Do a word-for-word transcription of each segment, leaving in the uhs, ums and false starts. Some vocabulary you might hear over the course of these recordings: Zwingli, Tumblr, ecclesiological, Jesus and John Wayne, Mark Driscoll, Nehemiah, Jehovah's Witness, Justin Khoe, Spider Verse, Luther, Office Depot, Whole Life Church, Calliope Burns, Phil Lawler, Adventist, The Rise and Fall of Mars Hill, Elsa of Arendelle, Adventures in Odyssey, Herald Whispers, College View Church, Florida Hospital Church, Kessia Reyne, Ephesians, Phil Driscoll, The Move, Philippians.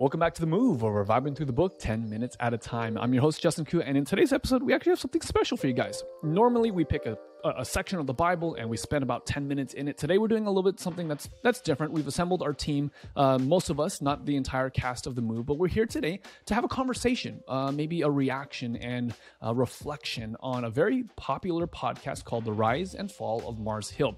Welcome back to The Move, where we're vibing through the book ten minutes at a time. I'm your host, Justin Khoe, and in today's episode, we actually have something special for you guys. Normally, we pick a, a section of the Bible, and we spend about ten minutes in it. Today, we're doing a little bit something that's that's different. We've assembled our team, uh, most of us, not the entire cast of The Move, but we're here today to have a conversation, uh, maybe a reaction and a reflection on a very popular podcast called The Rise and Fall of Mars Hill.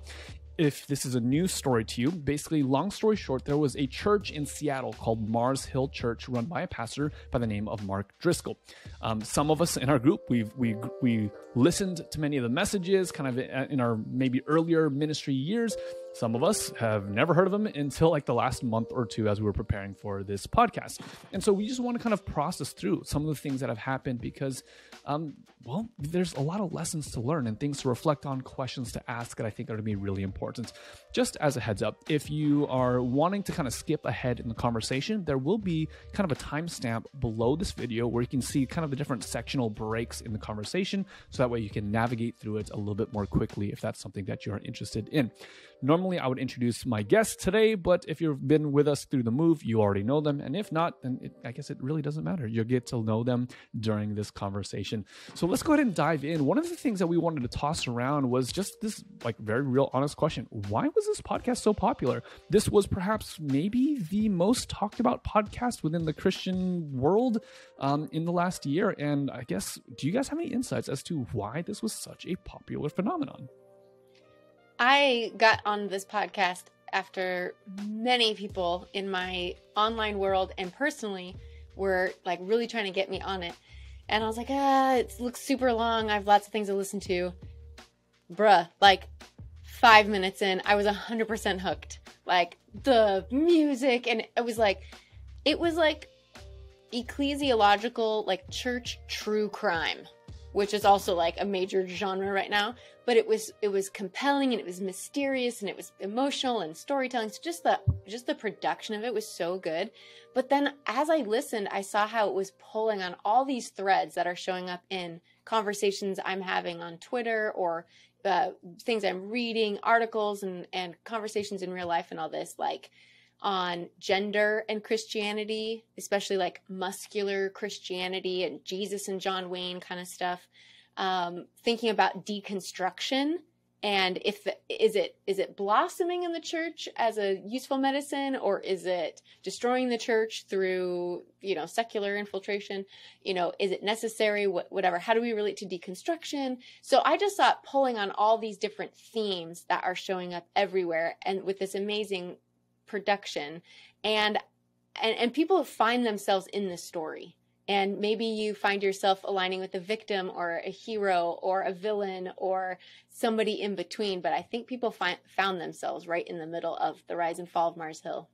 If this is a new story to you, basically, long story short, there was a church in Seattle called Mars Hill Church run by a pastor by the name of Mark Driscoll. Um, some of us in our group, we've, we we listened to many of the messages kind of in our maybe earlier ministry years. Some of us have never heard of him until like the last month or two as we were preparing for this podcast. And so we just want to kind of process through some of the things that have happened because, um, well, there's a lot of lessons to learn and things to reflect on, questions to ask that I think are going to be really important. Just as a heads up, if you are wanting to kind of skip ahead in the conversation, there will be kind of a timestamp below this video where you can see kind of the different sectional breaks in the conversation. So that way you can navigate through it a little bit more quickly if that's something that you're interested in. Normally, Normally, I would introduce my guest today, but if you've been with us through The Move, you already know them. And if not, then it, I guess it really doesn't matter. You'll get to know them during this conversation. So let's go ahead and dive in. One of the things that we wanted to toss around was just this like very real, honest question. Why was this podcast so popular? This was perhaps maybe the most talked about podcast within the Christian world um, in the last year. And I guess, do you guys have any insights as to why this was such a popular phenomenon? I got on this podcast after many people in my online world and personally were like really trying to get me on it. And I was like, ah, it looks super long. I have lots of things to listen to. Bruh, like five minutes in, I was one hundred percent hooked. Like the music, and it was like, it was like ecclesiological, like church true crime, which is also like a major genre right now. But it was it was compelling, and it was mysterious, and it was emotional and storytelling. So just the just the production of it was so good. But then as I listened, I saw how it was pulling on all these threads that are showing up in conversations I'm having on Twitter or uh, things I'm reading, articles and, and conversations in real life and all this, like on gender and Christianity, especially like muscular Christianity and Jesus and John Wayne kind of stuff. Um, thinking about deconstruction and if the, is it is it blossoming in the church as a useful medicine, or is it destroying the church through you know secular infiltration? You know, is it necessary? What, whatever. How do we relate to deconstruction? So I just saw it pulling on all these different themes that are showing up everywhere, and with this amazing production, and and, and people find themselves in this story. And maybe you find yourself aligning with a victim or a hero or a villain or somebody in between. But I think people find, found themselves right in the middle of The Rise and Fall of Mars Hill.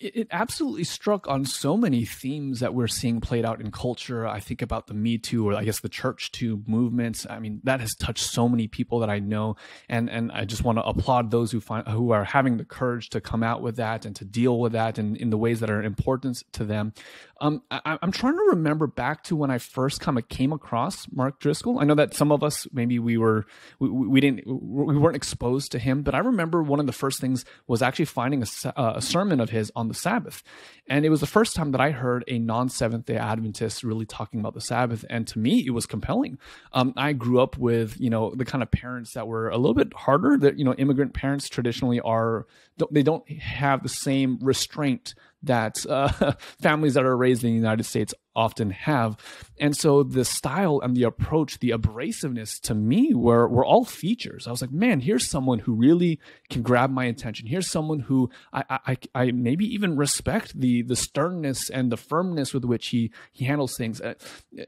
It absolutely struck on so many themes that we're seeing played out in culture. I think about the Me Too, or I guess the Church Too movements. I mean, that has touched so many people that I know. And and I just want to applaud those who find who are having the courage to come out with that and to deal with that in, in the ways that are important to them. Um, I, I'm trying to remember back to when I first kind of came across Mark Driscoll. I know that some of us, maybe we were, we, we didn't, we weren't exposed to him, but I remember one of the first things was actually finding a, a sermon of his on the Sabbath. And it was the first time that I heard a non-Seventh Day Adventist really talking about the Sabbath. And to me, it was compelling. Um, I grew up with, you know, the kind of parents that were a little bit harder, that, you know, immigrant parents traditionally are, they don't have the same restraint that uh, families that are raised in the United States often have. And so the style and the approach, the abrasiveness to me were, were all features. I was like, man, here's someone who really can grab my attention. Here's someone who I, I, I maybe even respect the, the sternness and the firmness with which he, he handles things. I,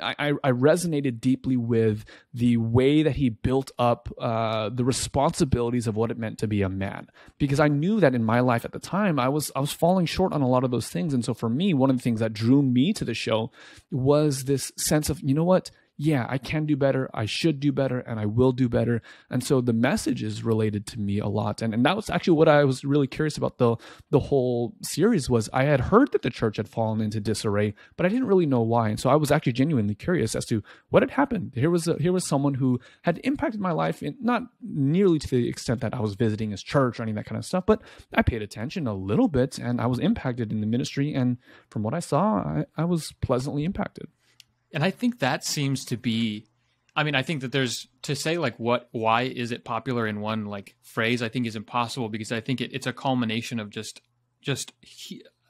I, I resonated deeply with the way that he built up uh, the responsibilities of what it meant to be a man, because I knew that in my life at the time, I was, I was falling short on a lot of those things. And so for me, one of the things that drew me to the show was this sense of, you know what, yeah, I can do better, I should do better, and I will do better. And so the message is related to me a lot. And, and that was actually what I was really curious about the, the whole series was I had heard that the church had fallen into disarray, but I didn't really know why. And so I was actually genuinely curious as to what had happened. Here was a, here was someone who had impacted my life, in, not nearly to the extent that I was visiting his church or any of that kind of stuff, but I paid attention a little bit and I was impacted in the ministry. And from what I saw, I, I was pleasantly impacted. And I think that seems to be, I mean, I think that there's to say like what, why is it popular in one like phrase, I think is impossible because I think it, it's a culmination of just, just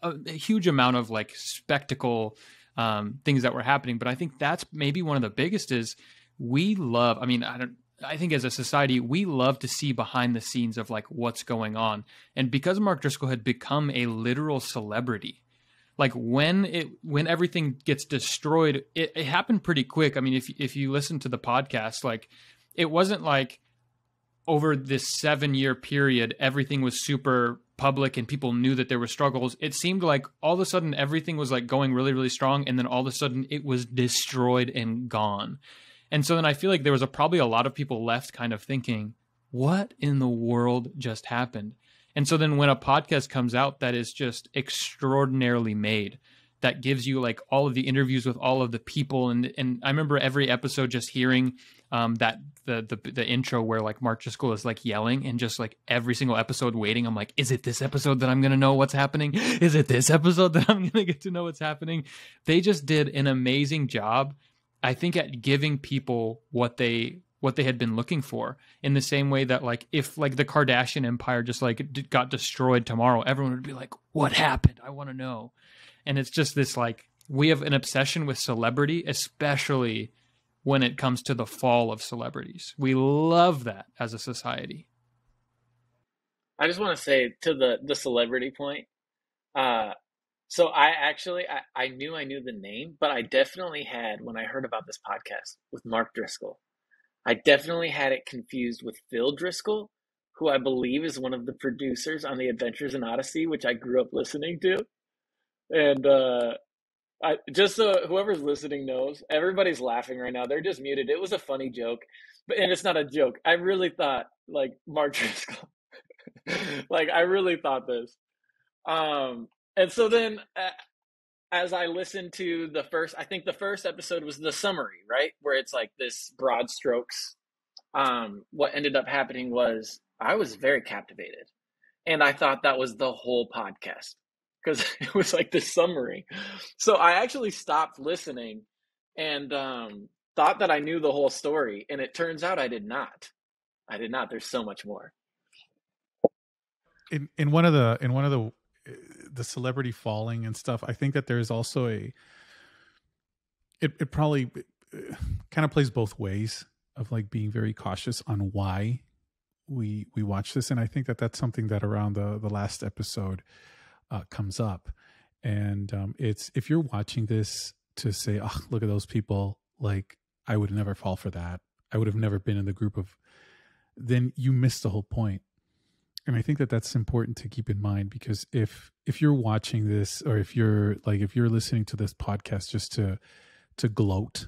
a huge amount of like spectacle um, things that were happening. But I think that's maybe one of the biggest is we love, I mean, I don't, I think as a society, we love to see behind the scenes of like what's going on. And because Mark Driscoll had become a literal celebrity, like when it, when everything gets destroyed, it, it happened pretty quick. I mean, if if you listen to the podcast, like it wasn't like over this seven year period, everything was super public and people knew that there were struggles. It seemed like all of a sudden everything was like going really, really strong. And then all of a sudden it was destroyed and gone. And so then I feel like there was a, probably a lot of people left kind of thinking, what in the world just happened? And so then when a podcast comes out that is just extraordinarily made, that gives you like all of the interviews with all of the people. And and I remember every episode just hearing um, that the, the the intro where like Mark Driscoll is like yelling and just like every single episode waiting. I'm like, is it this episode that I'm going to know what's happening? Is it this episode that I'm going to get to know what's happening? They just did an amazing job, I think, at giving people what they what they had been looking for, in the same way that like, if like the Kardashian empire just like d- got destroyed tomorrow, everyone would be like, what happened? I want to know. And it's just this, like, we have an obsession with celebrity, especially when it comes to the fall of celebrities. We love that as a society. I just want to say to the, the celebrity point, uh, so I actually, I, I knew, I knew the name, but I definitely had, when I heard about this podcast with Mark Driscoll, I definitely had it confused with Phil Driscoll, who I believe is one of the producers on the Adventures in Odyssey, which I grew up listening to. And uh, I, just so whoever's listening knows, everybody's laughing right now. They're just muted. It was a funny joke, but and it's not a joke. I really thought like Mark Driscoll, like I really thought this. Um, and so then uh, as I listened to the first, I think the first episode was the summary, right? Where it's like this broad strokes. Um, what ended up happening was I was very captivated. And I thought that was the whole podcast because it was like the summary. So I actually stopped listening and um, thought that I knew the whole story. And it turns out I did not. I did not. There's so much more. In in one of the, in one of the, the celebrity falling and stuff, I think that there's also a, it, it probably kind of plays both ways of like being very cautious on why we, we watch this. And I think that that's something that around the, the last episode uh, comes up. And um, it's, if you're watching this to say, oh, look at those people, like I would never fall for that. I would have never been in the group of, then you miss the whole point. And I think that that's important to keep in mind, because if, if you're watching this, or if you're like, if you're listening to this podcast, just to, to gloat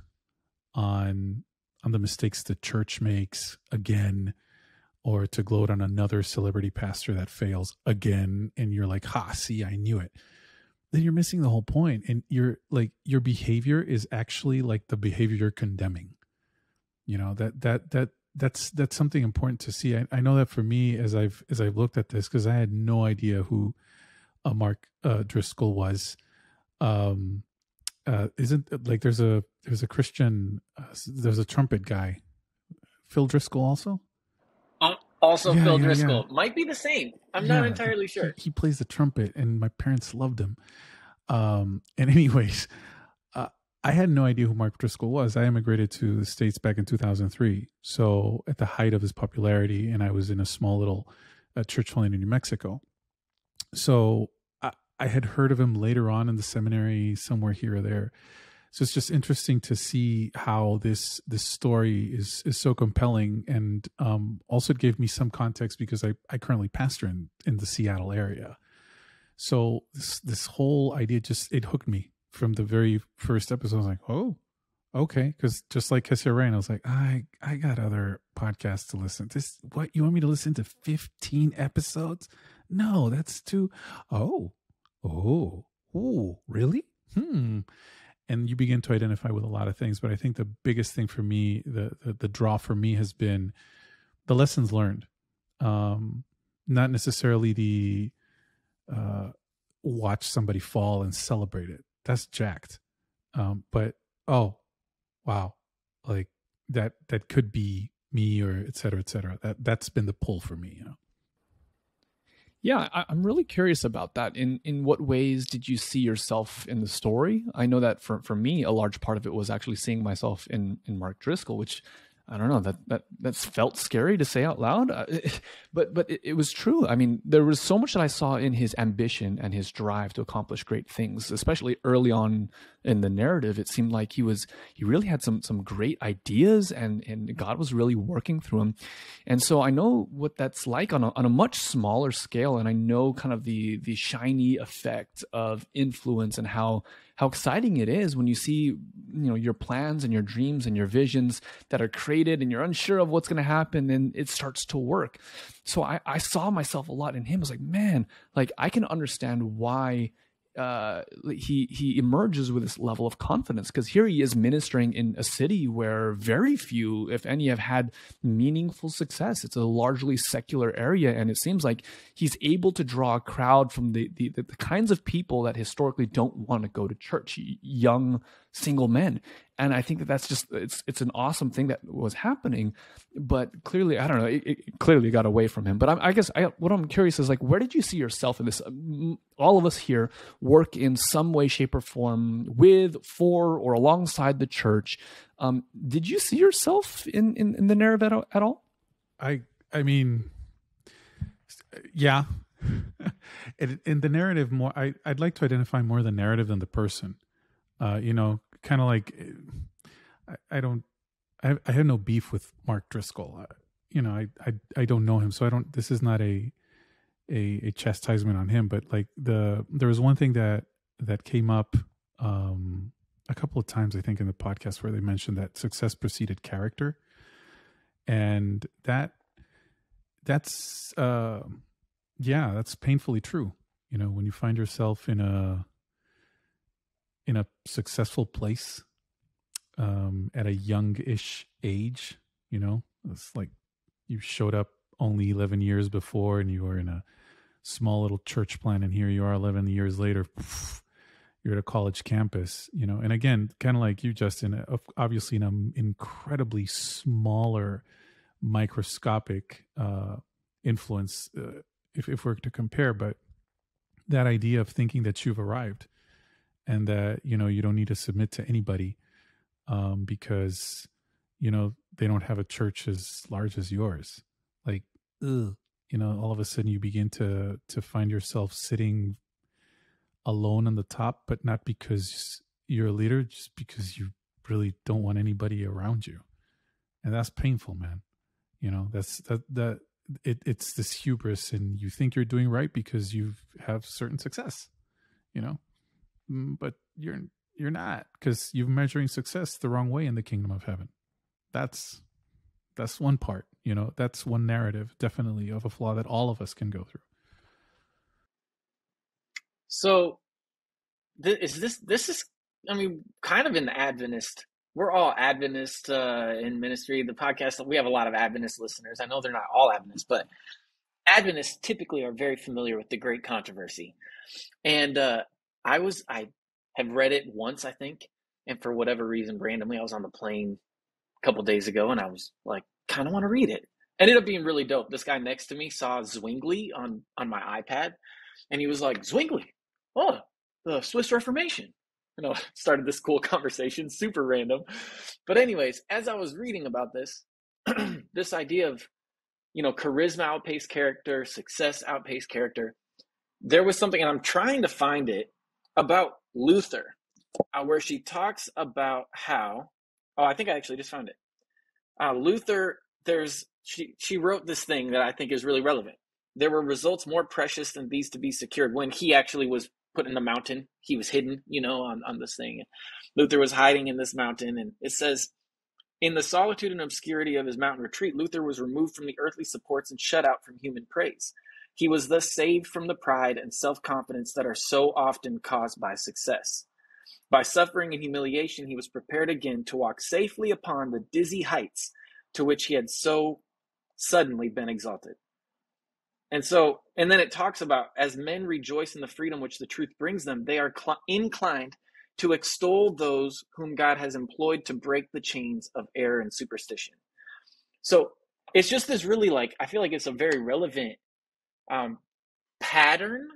on, on the mistakes the church makes again, or to gloat on another celebrity pastor that fails again, and you're like, ha, see, I knew it, then you're missing the whole point. And you're like, your behavior is actually like the behavior you're condemning, you know, that, that, that, That's that's something important to see. I, I know that for me, as I've as I've looked at this, because I had no idea who uh, Mark uh, Driscoll was. Um, uh, isn't like there's a there's a Christian uh, there's a trumpet guy, Phil Driscoll also. Um, also yeah, Phil yeah, Driscoll yeah. Might be the same. I'm yeah, not entirely sure. He, he plays the trumpet, and my parents loved him. Um, and anyways, I had no idea who Mark Driscoll was. I immigrated to the States back in two thousand three. So at the height of his popularity, and I was in a small little uh, church plant in New Mexico. So I, I had heard of him later on in the seminary, somewhere here or there. So it's just interesting to see how this, this story is, is so compelling. And um, also it gave me some context, because I, I currently pastor in, in the Seattle area. So this, this whole idea just, it hooked me. From the very first episode, I was like, oh, okay, because just like Kessia Reyne, I was like, I I got other podcasts to listen to. This, what, you want me to listen to fifteen episodes? No, that's too, oh, oh, oh, really? Hmm. And you begin to identify with a lot of things. But I think the biggest thing for me, the the, the draw for me has been the lessons learned. Um, not necessarily the uh, watch somebody fall and celebrate it. That's jacked. Um, but, oh, wow, like that that could be me, or et cetera, et cetera. That, that's been the pull for me, you know. Yeah, I, I'm really curious about that. In in what ways did you see yourself in the story? I know that for, for me, a large part of it was actually seeing myself in in Mark Driscoll, which, I don't know, that that that's felt scary to say out loud, uh, it, but but it, it was true. I mean, there was so much that I saw in his ambition and his drive to accomplish great things, especially early on in the narrative. It seemed like he was he really had some some great ideas, and and God was really working through him. And so I know what that's like on a, on a much smaller scale, and I know kind of the the shiny effect of influence and how. How exciting it is when you see, you know, your plans and your dreams and your visions that are created, and you're unsure of what's going to happen, and it starts to work. So I, I saw myself a lot in him. I was like, man, like I can understand why uh, he he emerges with this level of confidence, because here he is ministering in a city where very few, if any, have had meaningful success. It's a largely secular area, and it seems like he's able to draw a crowd from the the, the kinds of people that historically don't want to go to church, young single men. And I think that that's just, it's it's an awesome thing that was happening, but clearly, I don't know, it, it clearly got away from him. But I, I guess I, what I'm curious is, like, where did you see yourself in this? All of us here work in some way, shape, or form with, for, or alongside the church. Um, did you see yourself in, in, in the narrative at, at all? I I mean, yeah. in, in the narrative more, I, I'd like to identify more the narrative than the person. Uh, you know, kind of like, I, I don't, I, I have no beef with Mark Driscoll. Uh, you know, I, I, I don't know him, so I don't, this is not a, a, a chastisement on him, but like the, there was one thing that, that came up, um, a couple of times, I think, in the podcast, where they mentioned that success preceded character. And that, that's, uh, yeah, that's painfully true. You know, when you find yourself in a, in a successful place, um, at a youngish age, you know, it's like you showed up only eleven years before, and you were in a small little church plant, and here you are eleven years later, poof, you're at a college campus, you know. And again, kind of like you, Justin, obviously in an incredibly smaller, microscopic, uh, influence, uh, if, if we're to compare, but that idea of thinking that you've arrived, and that, you know, you don't need to submit to anybody, um, because, you know, they don't have a church as large as yours. Like, ugh. You know, all of a sudden you begin to to find yourself sitting alone on the top, but not because you're a leader, just because you really don't want anybody around you. And that's painful, man. You know, that's that that it it's this hubris, and you think you're doing right because you have certain success, you know. But you're you're not, because you're measuring success the wrong way in the kingdom of heaven. That's that's one part, you know. That's one narrative, definitely, of a flaw that all of us can go through. So, th- is this this is I mean, kind of an Adventist. We're all Adventist uh, in ministry. The podcast, we have a lot of Adventist listeners. I know they're not all Adventists, but Adventists typically are very familiar with the great controversy, and. Uh, I was, I have read it once, I think, and for whatever reason, randomly, I was on the plane a couple days ago, and I was like, kind of want to read it. Ended up being really dope. This guy next to me saw Zwingli on, on my iPad, and he was like, Zwingli, oh, the Swiss Reformation. You know, started this cool conversation, super random. But anyways, as I was reading about this, this idea of, you know, charisma outpaced character, success outpaced character, there was something, and I'm trying to find it, about Luther, uh, where she talks about how, oh, I think I actually just found it. Uh, Luther, there's, she, she wrote this thing that I think is really relevant. There were results more precious than these to be secured, when he actually was put in the mountain. He was hidden, you know, on, on this thing. And Luther was hiding in this mountain. And it says, in the solitude and obscurity of his mountain retreat, Luther was removed from the earthly supports and shut out from human praise. He was thus saved from the pride and self-confidence that are so often caused by success. By suffering and humiliation, he was prepared again to walk safely upon the dizzy heights to which he had so suddenly been exalted. And so, and then it talks about, as men rejoice in the freedom which the truth brings them, they are cl- inclined to extol those whom God has employed to break the chains of error and superstition. So it's just this really, like, I feel like it's a very relevant um, pattern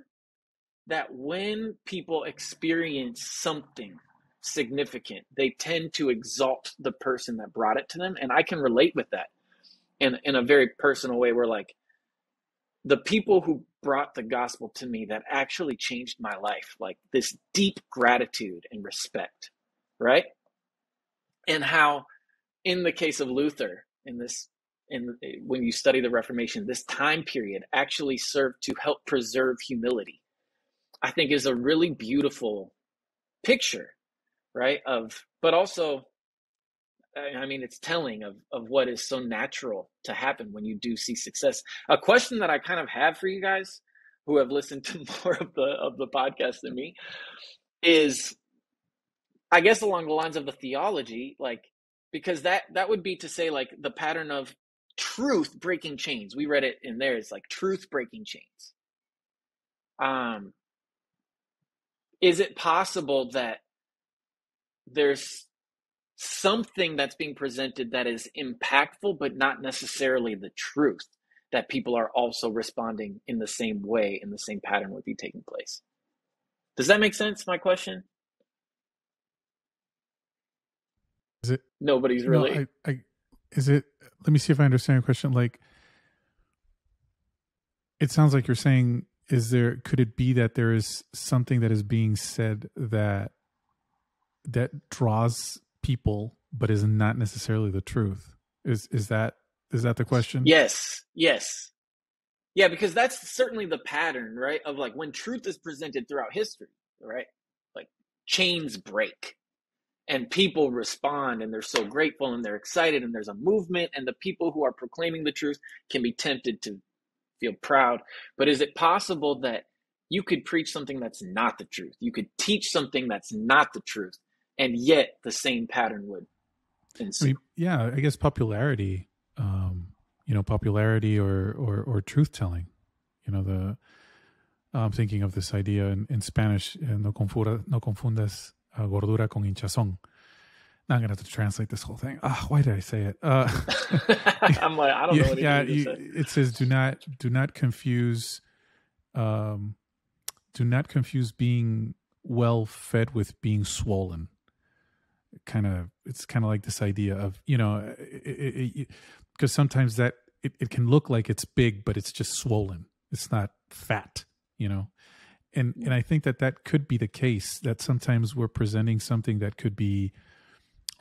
that when people experience something significant, they tend to exalt the person that brought it to them. And I can relate with that in, in a very personal way, where like the people who brought the gospel to me that actually changed my life, like this deep gratitude and respect, right? And how in the case of Luther, in this, in when you study the Reformation, this time period actually served to help preserve humility, I think is a really beautiful picture, right? Of, but also, I mean, it's telling of, of what is so natural to happen when you do see success. A question that I kind of have for you guys who have listened to more of the, of the podcast than me is, I guess, along the lines of the theology, like, because that, that would be to say like the pattern of truth breaking chains. We read it in there. It's like truth breaking chains. Um, Is it possible that there's something that's being presented that is impactful, but not necessarily the truth, that people are also responding in the same way, in the same pattern would be taking place? Does that make sense, my question? Is it? Nobody's really. No, I, I, is it? Let me see if I understand your question. Like, it sounds like you're saying, is there, could it be that there is something that is being said that that draws people, but is not necessarily the truth? Is is that is that the question? Yes, yes, yeah, because that's certainly the pattern, right? Of like when truth is presented throughout history, right? Like chains break, and people respond, and they're so grateful, and they're excited, and there's a movement, and the people who are proclaiming the truth can be tempted to feel proud. But is it possible that you could preach something that's not the truth? You could teach something that's not the truth, and yet the same pattern would ensue? I mean, yeah, I guess popularity, um, you know, popularity or, or, or truth telling, you know, the, I'm thinking of this idea in, in Spanish, no confunda, no confundas uh, gordura con hinchazón. Now I'm going to have to translate this whole thing. Ah, oh, why did I say it? Uh, I'm like, I don't you, know what yeah, you, say. It says, do not, do not confuse, um, do not confuse being well fed with being swollen. Kind of, it's kind of like this idea of, you know, because sometimes that it, it can look like it's big, but it's just swollen. It's not fat, you know? And, and I think that that could be the case, that sometimes we're presenting something that could be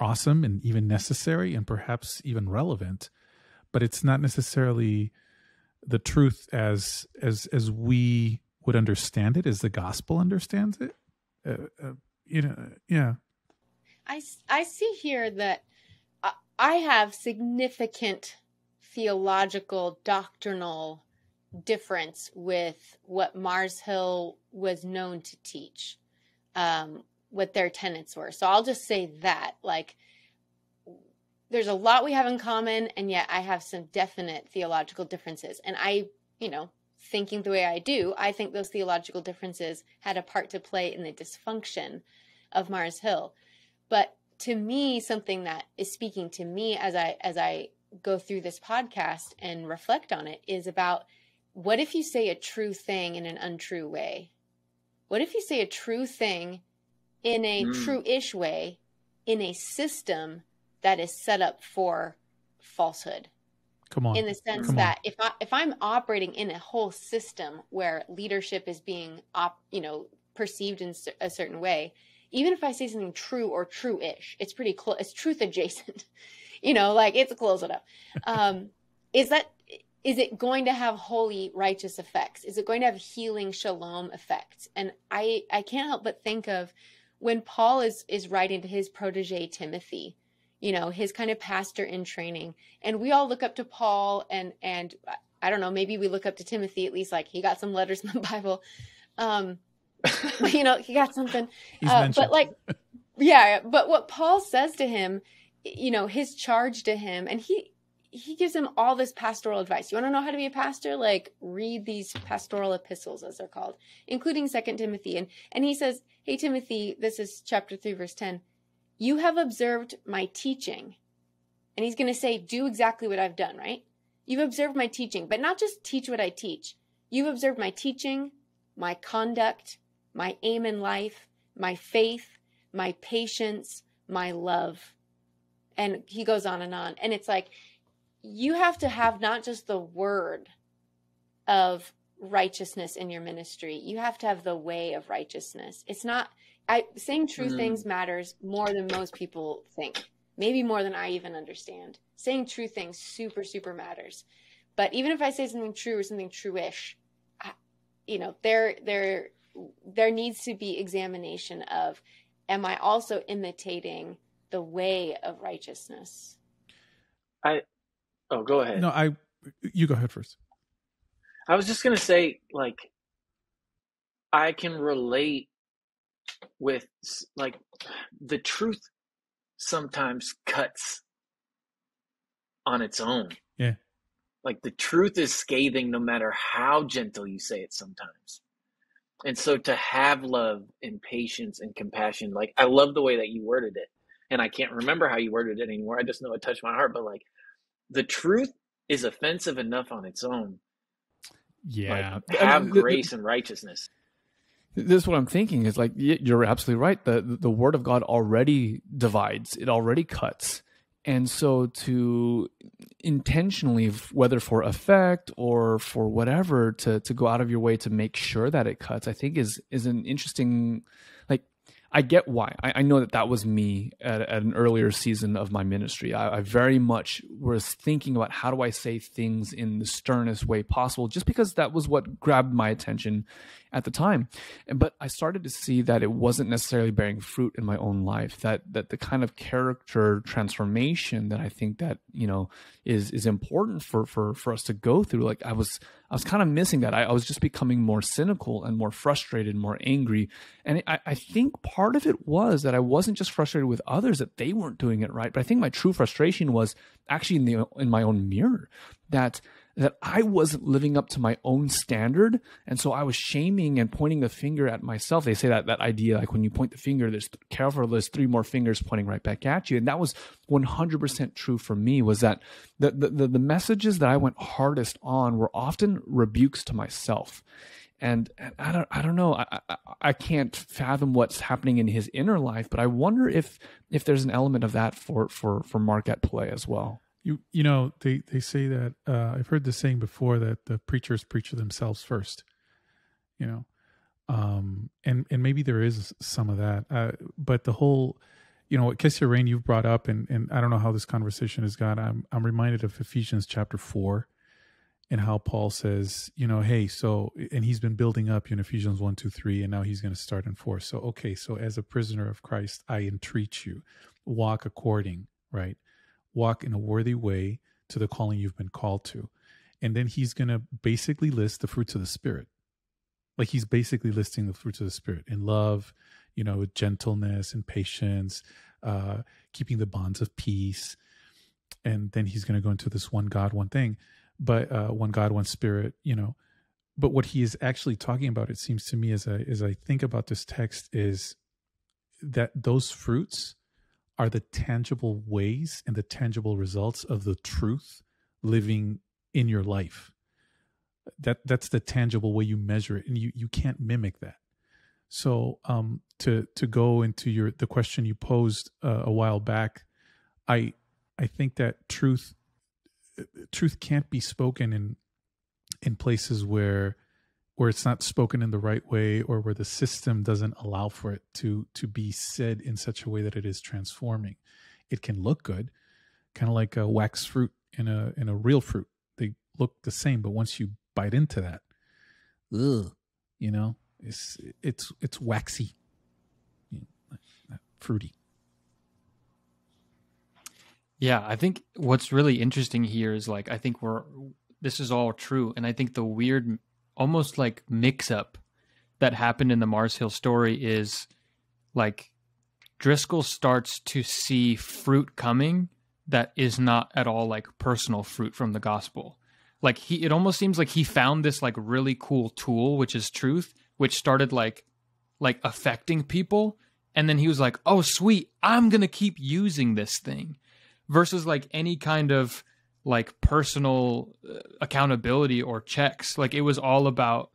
awesome and even necessary and perhaps even relevant, but it's not necessarily the truth as as as we would understand it, as the gospel understands it. Uh, uh, you know, yeah. I I see here that I have significant theological doctrinal difference with what Mars Hill was known to teach. Um, what their tenets were. So I'll just say that, like, there's a lot we have in common, and yet I have some definite theological differences. And I, you know, thinking the way I do, I think those theological differences had a part to play in the dysfunction of Mars Hill. But to me, something that is speaking to me as I, as I go through this podcast and reflect on it is about, what if you say a true thing in an untrue way? What if you say a true thing in a mm. true-ish way, in a system that is set up for falsehood? Come on. In the sense Come that on. if I if I'm operating in a whole system where leadership is being op, you know, perceived in a certain way, even if I say something true or true-ish, it's pretty close. It's truth adjacent, you know, like it's close enough. Um, is that is it going to have holy, righteous effects? Is it going to have healing, shalom effects? And I, I can't help but think of when Paul is, is writing to his protege, Timothy, you know, his kind of pastor in training. And we all look up to Paul and, and I don't know, maybe we look up to Timothy, at least like he got some letters in the Bible. Um, you know, he got something, uh, but like, yeah, but what Paul says to him, you know, his charge to him, and he, he gives him all this pastoral advice. You want to know how to be a pastor? Like read these pastoral epistles, as they're called, including Second Timothy. And, and he says, hey, Timothy, this is chapter three, verse ten. You have observed my teaching. And he's going to say, do exactly what I've done, right? You've observed my teaching, but not just teach what I teach. You've observed my teaching, my conduct, my aim in life, my faith, my patience, my love. And he goes on and on. And it's like, you have to have not just the word of righteousness in your ministry. You have to have the way of righteousness. It's not, I saying true mm. things matters more than most people think, maybe more than I even understand. Saying true things super, super matters. But even if I say something true or something true-ish, I, you know, there, there, there needs to be examination of, am I also imitating the way of righteousness? I, Oh, go ahead. No, I, you go ahead first. I was just going to say, like, I can relate with, like, the truth sometimes cuts on its own. Yeah. Like, the truth is scathing no matter how gentle you say it sometimes. And so to have love and patience and compassion, like, I love the way that you worded it. And I can't remember how you worded it anymore. I just know it touched my heart, but, like, the truth is offensive enough on its own. Yeah. Like, have I mean, grace the, and righteousness. This is what I'm thinking is like, you're absolutely right. The, the word of God already divides. It already cuts. And so to intentionally, whether for effect or for whatever, to, to go out of your way to make sure that it cuts, I think is, is an interesting, like, I get why. I, I know that that was me at, at an earlier season of my ministry. I, I very much was thinking about how do I say things in the sternest way possible, just because that was what grabbed my attention at the time. And, but I started to see that it wasn't necessarily bearing fruit in my own life, that that the kind of character transformation that I think that, you know, is is important for for for us to go through. Like I was I was kind of missing that. I, I was just becoming more cynical and more frustrated, more angry. And I, I think part of it was that I wasn't just frustrated with others that they weren't doing it right, but I think my true frustration was actually in the in my own mirror, that that I wasn't living up to my own standard. And so I was shaming and pointing the finger at myself. They say that that idea, like when you point the finger, there's careful, there's three more fingers pointing right back at you. And that was one hundred percent true for me, was that the, the, the messages that I went hardest on were often rebukes to myself. And, and I don't, I don't know, I, I, I can't fathom what's happening in his inner life, but I wonder if, if there's an element of that for, for, for Mark at play as well. You you know, they, they say that, uh, I've heard this saying before, that the preachers preach to themselves first, you know, um, and, and maybe there is some of that, uh, but the whole, you know, what Kessia Reyne you've brought up, and, and I don't know how this conversation has gone. I'm, I'm reminded of Ephesians chapter four and how Paul says, you know, hey, so, and he's been building up in Ephesians one, two, three, and now he's going to start in four. So, okay. So as a prisoner of Christ, I entreat you, walk according, right? Walk in a worthy way to the calling you've been called to. And then he's going to basically list the fruits of the Spirit. Like he's basically listing the fruits of the Spirit in love, you know, with gentleness and patience, uh, keeping the bonds of peace. And then he's going to go into this one God, one thing, but uh, one God, one Spirit, you know. But what he is actually talking about, it seems to me, as I, as I think about this text, is that those fruits are the tangible ways and the tangible results of the truth living in your life. That that's the tangible way you measure it, and you you can't mimic that. So um, to to go into your the question you posed uh, a while back, I I think that truth truth can't be spoken in in places where where it's not spoken in the right way, or where the system doesn't allow for it to, to be said in such a way that it is transforming. It can look good, kind of like a wax fruit in a, in a real fruit. They look the same. But once you bite into that, ugh, you know, it's it's it's waxy, you know, fruity. Yeah, I think what's really interesting here is like, I think we're, this is all true. And I think the weird, almost like mix up that happened in the Mars Hill story is like Driscoll starts to see fruit coming that is not at all like personal fruit from the gospel. Like he, it almost seems like he found this like really cool tool, which is truth, which started like, like affecting people. And then he was like, oh, sweet, I'm going to keep using this thing. Versus like any kind of like personal accountability or checks. Like it was all about,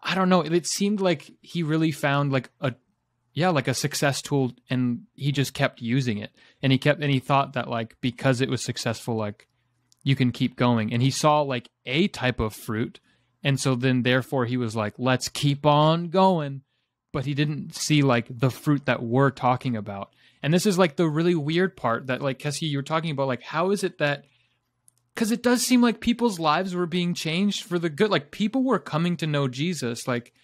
I don't know. It seemed like he really found like a, yeah, like a success tool, and he just kept using it. And he kept, and he thought that like, because it was successful, like you can keep going. And he saw like a type of fruit. And so then therefore he was like, let's keep on going. But he didn't see like the fruit that we're talking about. And this is like the really weird part that like, Kessia, you were talking about, like, how is it that, because it does seem like people's lives were being changed for the good. Like people were coming to know Jesus, like,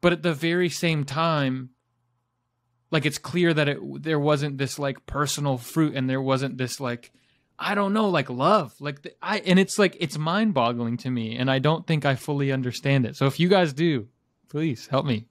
but at the very same time, like it's clear that it, there wasn't this like personal fruit, and there wasn't this like, I don't know, like love, like the, I, and it's like, it's mind boggling to me, and I don't think I fully understand it. So if you guys do, please help me.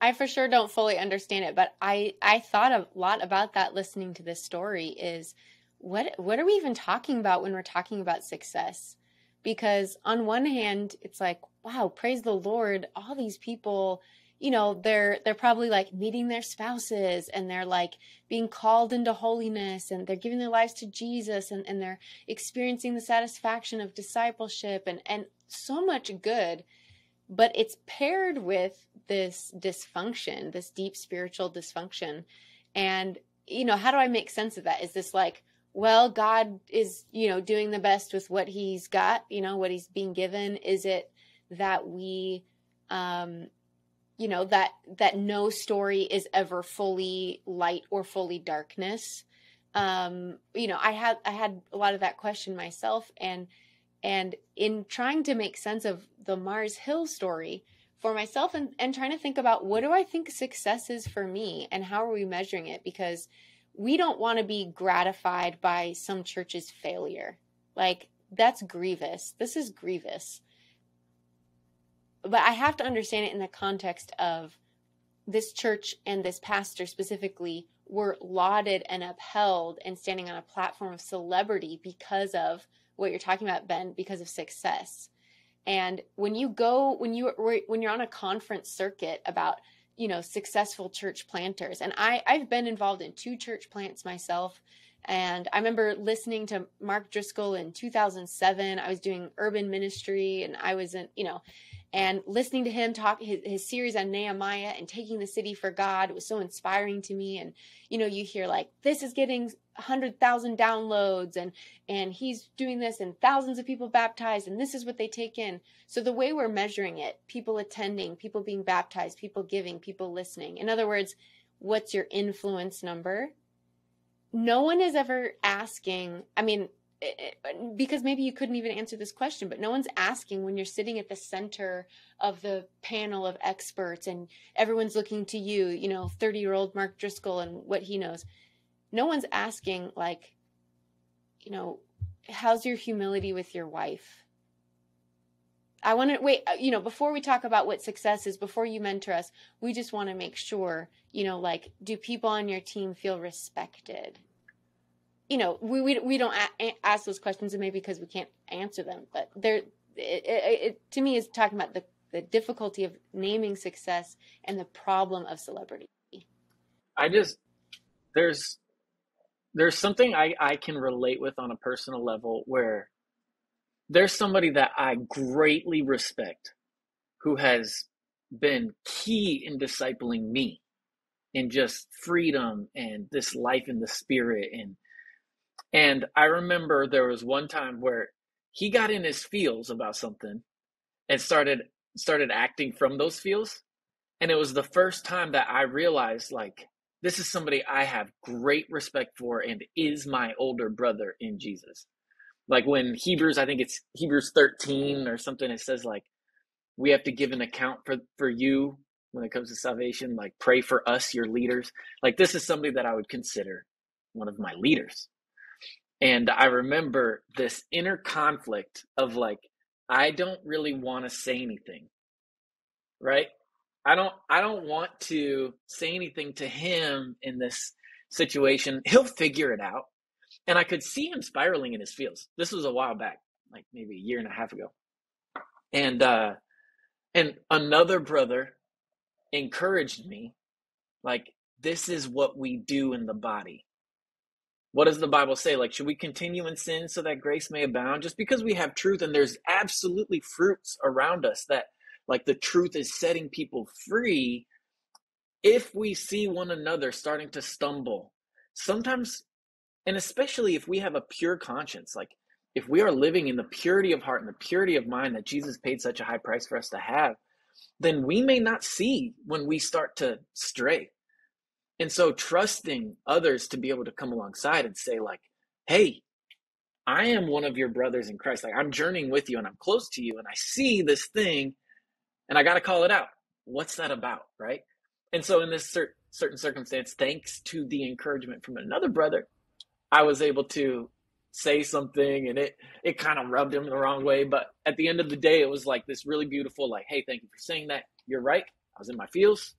I for sure don't fully understand it, but I, I thought a lot about that listening to this story is what, what are we even talking about when we're talking about success? Because on one hand, it's like, wow, praise the Lord. All these people, you know, they're, they're probably like meeting their spouses, and they're like being called into holiness, and they're giving their lives to Jesus, and, and they're experiencing the satisfaction of discipleship, and, and so much good. But it's paired with this dysfunction, this deep spiritual dysfunction. And, you know, how do I make sense of that? Is this like, well, God is, you know, doing the best with what he's got, you know, what he's being given? Is it that we, um, you know, that, that no story is ever fully light or fully darkness? Um, you know, I had, I had a lot of that question myself, and And in trying to make sense of the Mars Hill story for myself, and, and trying to think about what do I think success is for me, and how are we measuring it? Because we don't want to be gratified by some church's failure. Like, that's grievous. This is grievous. But I have to understand it in the context of this church and this pastor specifically were lauded and upheld and standing on a platform of celebrity because of what you're talking about, Ben, because of success. And when you go, when you when you're on a conference circuit about, you know, successful church planters, and I I've been involved in two church plants myself, and I remember listening to Mark Driscoll in two thousand seven. I was doing urban ministry, and I was in, you know, and listening to him talk his, his series on Nehemiah and taking the city for God, it was so inspiring to me. And you know, you hear like this is getting one hundred thousand downloads, and and he's doing this, and thousands of people baptized, and this is what they take in. So the way we're measuring it, people attending, people being baptized, people giving, people listening. In other words, what's your influence number? No one is ever asking, I mean, it, it, because maybe you couldn't even answer this question, but no one's asking when you're sitting at the center of the panel of experts and everyone's looking to you, you know, thirty-year-old Mark Driscoll and what he knows. No one's asking, like, you know, how's your humility with your wife? I want to, wait, you know, before we talk about what success is, before you mentor us, we just want to make sure, you know, like, do people on your team feel respected? You know, we we, we don't a- ask those questions, and maybe because we can't answer them, but there, it, it, it to me is talking about the, the difficulty of naming success and the problem of celebrity. I just, there's... There's something I, I can relate with on a personal level, where there's somebody that I greatly respect who has been key in discipling me in just freedom and this life in the spirit. And and I remember there was one time where he got in his feels about something and started started acting from those feels. And it was the first time that I realized, like, this is somebody I have great respect for and is my older brother in Jesus. Like when Hebrews, I think it's Hebrews thirteen or something, it says like, we have to give an account for, for you when it comes to salvation, like pray for us, your leaders. Like this is somebody that I would consider one of my leaders. And I remember this inner conflict of like, I don't really want to say anything, right? I don't, I don't want to say anything to him in this situation. He'll figure it out. And I could see him spiraling in his feels. This was a while back, like maybe a year and a half ago. And, uh, and another brother encouraged me, like, this is what we do in the body. What does the Bible say? Like, should we continue in sin so that grace may abound? Just because we have truth and there's absolutely fruits around us that, like, the truth is setting people free. If we see one another starting to stumble, sometimes, and especially if we have a pure conscience, like if we are living in the purity of heart and the purity of mind that Jesus paid such a high price for us to have, then we may not see when we start to stray. And so trusting others to be able to come alongside and say like, hey, I am one of your brothers in Christ. Like I'm journeying with you and I'm close to you and I see this thing and I got to call it out. What's that about, right? And so in this cer- certain circumstance, thanks to the encouragement from another brother, I was able to say something and it it kind of rubbed him the wrong way. But at the end of the day, it was like this really beautiful, like, hey, thank you for saying that. You're right. I was in my feels.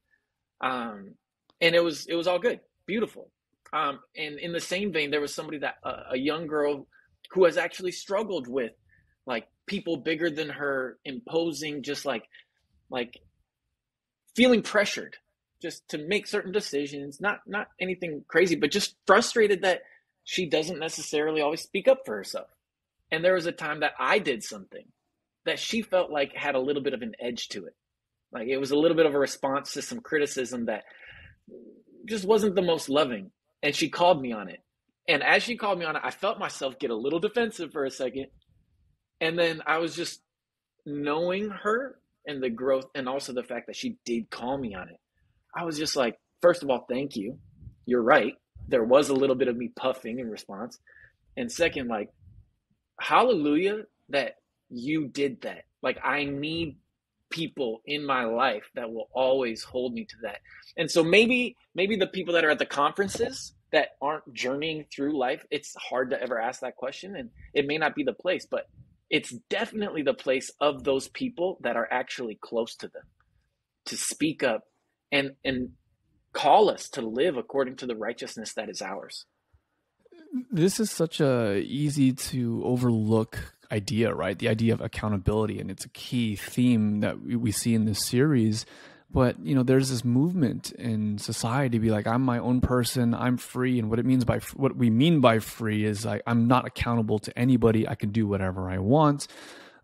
Um, and it was it was all good. Beautiful. Um, and in the same vein, there was somebody that uh, a young girl who has actually struggled with like people bigger than her imposing, just like like feeling pressured just to make certain decisions, not not anything crazy, but just frustrated that she doesn't necessarily always speak up for herself. And there was a time that I did something that she felt like had a little bit of an edge to it. Like it was a little bit of a response to some criticism that just wasn't the most loving. And she called me on it. And as she called me on it, I felt myself get a little defensive for a second. And then I was just knowing her and the growth and also the fact that she did call me on it. I was just like, first of all, thank you. You're right. There was a little bit of me puffing in response. And second, like, hallelujah that you did that. Like, I need people in my life that will always hold me to that. And so maybe, maybe the people that are at the conferences that aren't journeying through life, it's hard to ever ask that question. And it may not be the place, but it's definitely the place of those people that are actually close to them to speak up and, and, call us to live according to the righteousness that is ours. This is such a easy to overlook idea, right? The idea of accountability, and it's a key theme that we see in this series. But, you know, there's this movement in society to be like, I'm my own person, I'm free. And what it means by what we mean by free is like, I'm not accountable to anybody. I can do whatever I want.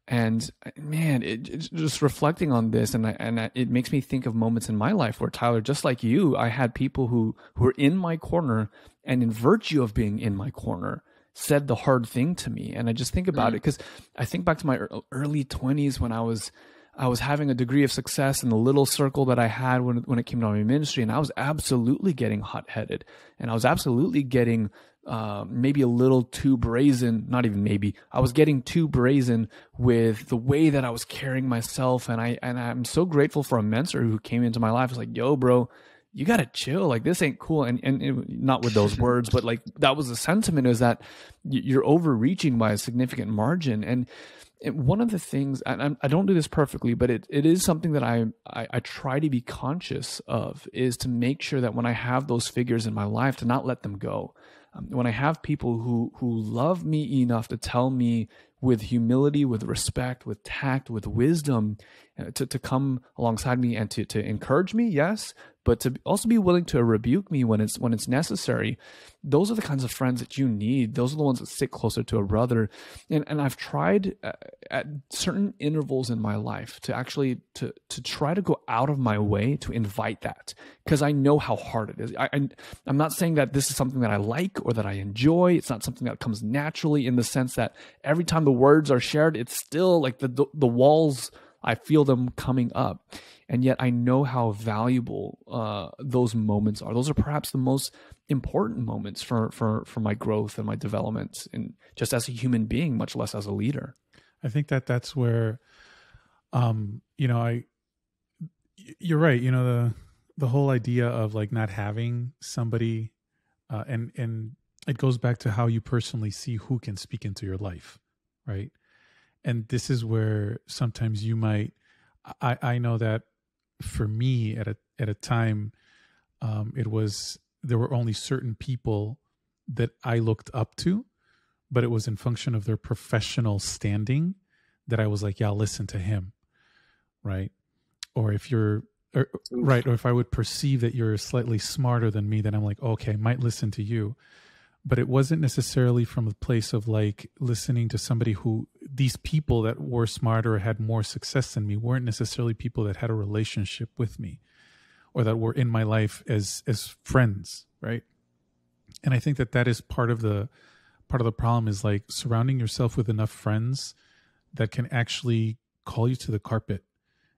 And man, it, it's just reflecting on this, and I, and I, it makes me think of moments in my life where, Tyler, just like you, I had people who, who were in my corner, and in virtue of being in my corner, said the hard thing to me. And I just think about mm. it, because I think back to my early twenties when I was I was having a degree of success in the little circle that I had when when it came to my ministry, and I was absolutely getting hot-headed, and I was absolutely getting Uh, maybe a little too brazen, not even maybe, I was getting too brazen with the way that I was carrying myself. And, I, and I'm so grateful for a mentor who came into my life. I was like, yo, bro, you got to chill. Like, this ain't cool. And, and it, not with those words, but like, that was the sentiment, is that you're overreaching by a significant margin. And one of the things, and I don't do this perfectly, but it, it is something that I, I, I try to be conscious of, is to make sure that when I have those figures in my life, to not let them go. When I have people who who love me enough to tell me with humility, with respect, with tact, with wisdom, uh, to, to come alongside me and to, to encourage me, yes, but to also be willing to rebuke me when it's when it's necessary. Those are the kinds of friends that you need. Those are the ones that sit closer to a brother. And and I've tried uh, at certain intervals in my life to actually to to try to go out of my way to invite that, because I know how hard it is. I, I I'm not saying that this is something that I like or that I enjoy. It's not something that comes naturally, in the sense that every time the words are shared, it's still like the the, the walls, I feel them coming up. And yet I know how valuable uh, those moments are. Those are perhaps the most important moments for, for, for my growth and my development, and just as a human being, much less as a leader. I think that that's where, um, you know, I, you're right. You know, the, the whole idea of like not having somebody, uh, and, and it goes back to how you personally see who can speak into your life. Right. And this is where sometimes you might, I, I know that for me at a, at a time, um, it was, there were only certain people that I looked up to, but it was in function of their professional standing that I was like, yeah, I'll listen to him. Right. Or if you're or, right. Or if I would perceive that you're slightly smarter than me, then I'm like, okay, I might listen to you. But it wasn't necessarily from a place of like listening to somebody who, these people that were smarter or had more success than me weren't necessarily people that had a relationship with me or that were in my life as, as friends. Right. And I think that that is part of the, part of the problem is like surrounding yourself with enough friends that can actually call you to the carpet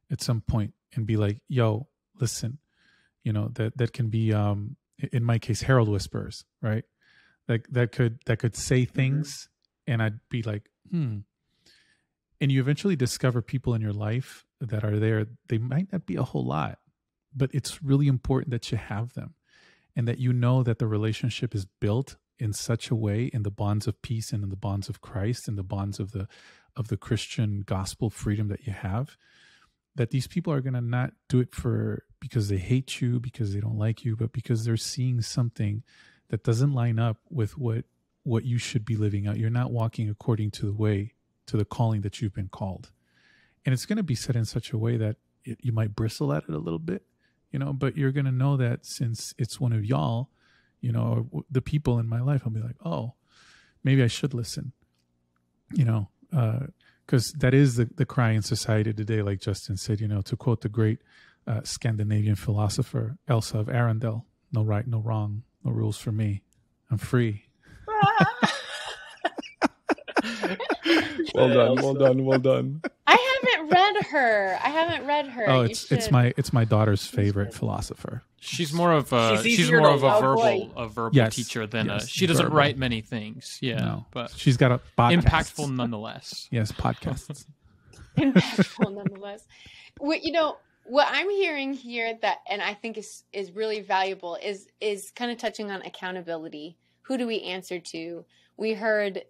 at some point and be like, yo, listen, you know, that, that can be, um, in my case, Herald Whispers, right? Like that could, that could say things mm-hmm. and I'd be like, hmm. And you eventually discover people in your life that are there. They might not be a whole lot, but it's really important that you have them and that you know that the relationship is built in such a way in the bonds of peace and in the bonds of Christ and the bonds of the, of the Christian gospel freedom that you have, that these people are going to not do it for, because they hate you, because they don't like you, but because they're seeing something that doesn't line up with what, what you should be living out. You're not walking according to the way, to the calling that you've been called. And it's going to be said in such a way that it, you might bristle at it a little bit, you know, but you're going to know that since it's one of y'all, you know, or the people in my life, I'll be like, oh, maybe I should listen, you know, uh, because that is the, the cry in society today. Like Justin said, you know, to quote the great uh, Scandinavian philosopher, Elsa of Arendelle, no right, no wrong. No rules for me. I'm free. Well done, well done, well done. I haven't read her. I haven't read her. Oh, it's it's my it's my daughter's favorite philosopher. She's more of a she's, she's more of a verbal a verbal yes, teacher than yes, a she doesn't verbal. Write many things. Yeah, no. But she's got a podcast. Impactful nonetheless. Yes, podcasts. Impactful nonetheless. Well, you know. What I'm hearing here that, and I think is, is really valuable is, is kind of touching on accountability. Who do we answer to? We heard,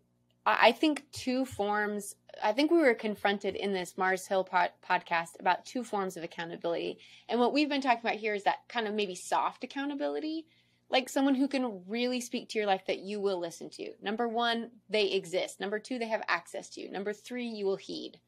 I think two forms, I think we were confronted in this Mars Hill pod, podcast about two forms of accountability. And what we've been talking about here is that kind of maybe soft accountability, like someone who can really speak to your life that you will listen to. Number one, they exist. Number two, they have access to you. Number three, you will heed.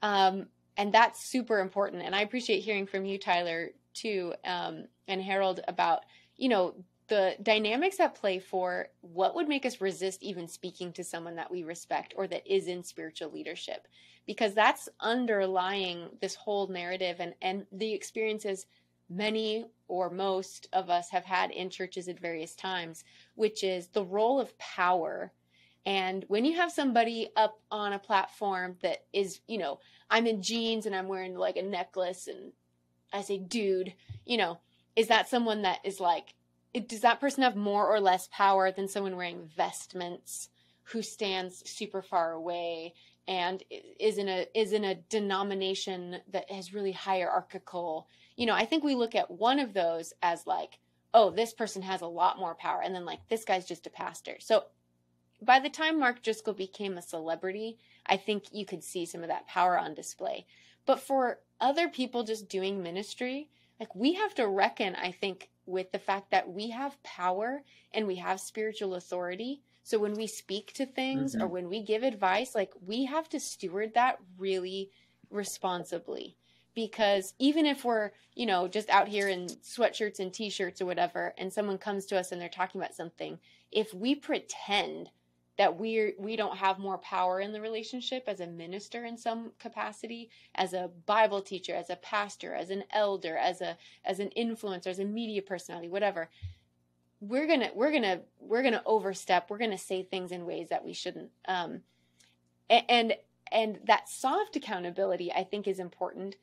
Um, And that's super important. And I appreciate hearing from you, Tyler, too, um, and Harold about, you know, the dynamics at play for what would make us resist even speaking to someone that we respect or that is in spiritual leadership, because that's underlying this whole narrative and, and the experiences many or most of us have had in churches at various times, which is the role of power. And when you have somebody up on a platform that is, you know, I'm in jeans and I'm wearing like a necklace and I say, dude, you know, is that someone that is like, it, does that person have more or less power than someone wearing vestments who stands super far away and is in a, is in a denomination that is really hierarchical? You know, I think we look at one of those as like, oh, this person has a lot more power. And then like, this guy's just a pastor. So by the time Mark Driscoll became a celebrity, I think you could see some of that power on display. But for other people just doing ministry, like we have to reckon, I think, with the fact that we have power and we have spiritual authority. So when we speak to things mm-hmm. or when we give advice, like we have to steward that really responsibly. Because even if we're, you know, just out here in sweatshirts and t-shirts or whatever, and someone comes to us and they're talking about something, if we pretend that we we don't have more power in the relationship as a minister in some capacity, as a Bible teacher, as a pastor, as an elder, as a as an influencer, as a media personality, whatever, we're gonna we're gonna we're gonna overstep. We're gonna say things in ways that we shouldn't. Um, and and that soft accountability, I think, is important.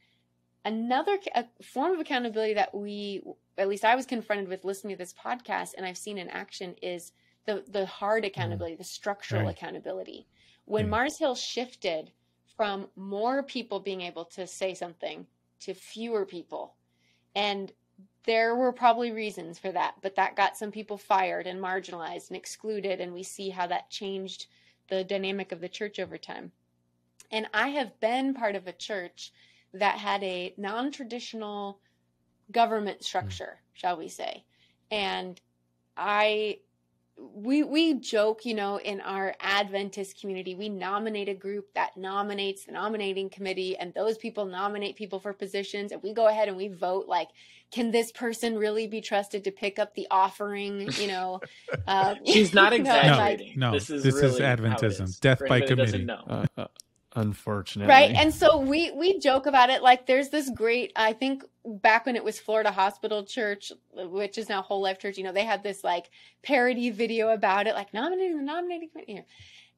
Another a form of accountability that we, at least I was confronted with listening to this podcast and I've seen in action, is the, the hard accountability, mm. the structural right. accountability. When mm. Mars Hill shifted from more people being able to say something to fewer people, and there were probably reasons for that, but that got some people fired and marginalized and excluded, and we see how that changed the dynamic of the church over time. And I have been part of a church that had a non-traditional government structure, mm. shall we say. And I, we, we joke, you know, in our Adventist community, we nominate a group that nominates the nominating committee, and those people nominate people for positions, and we go ahead and we vote, like, can this person really be trusted to pick up the offering, you know? Uh, She's not exaggerating. No, no, this is, this really is Adventism, is. Death by committee. Uh, uh. Unfortunately. Right. And so we, we joke about it. Like, there's this great, I think back when it was Florida Hospital Church, which is now Whole Life Church, you know, they had this like parody video about it, like nominating the nominating committee.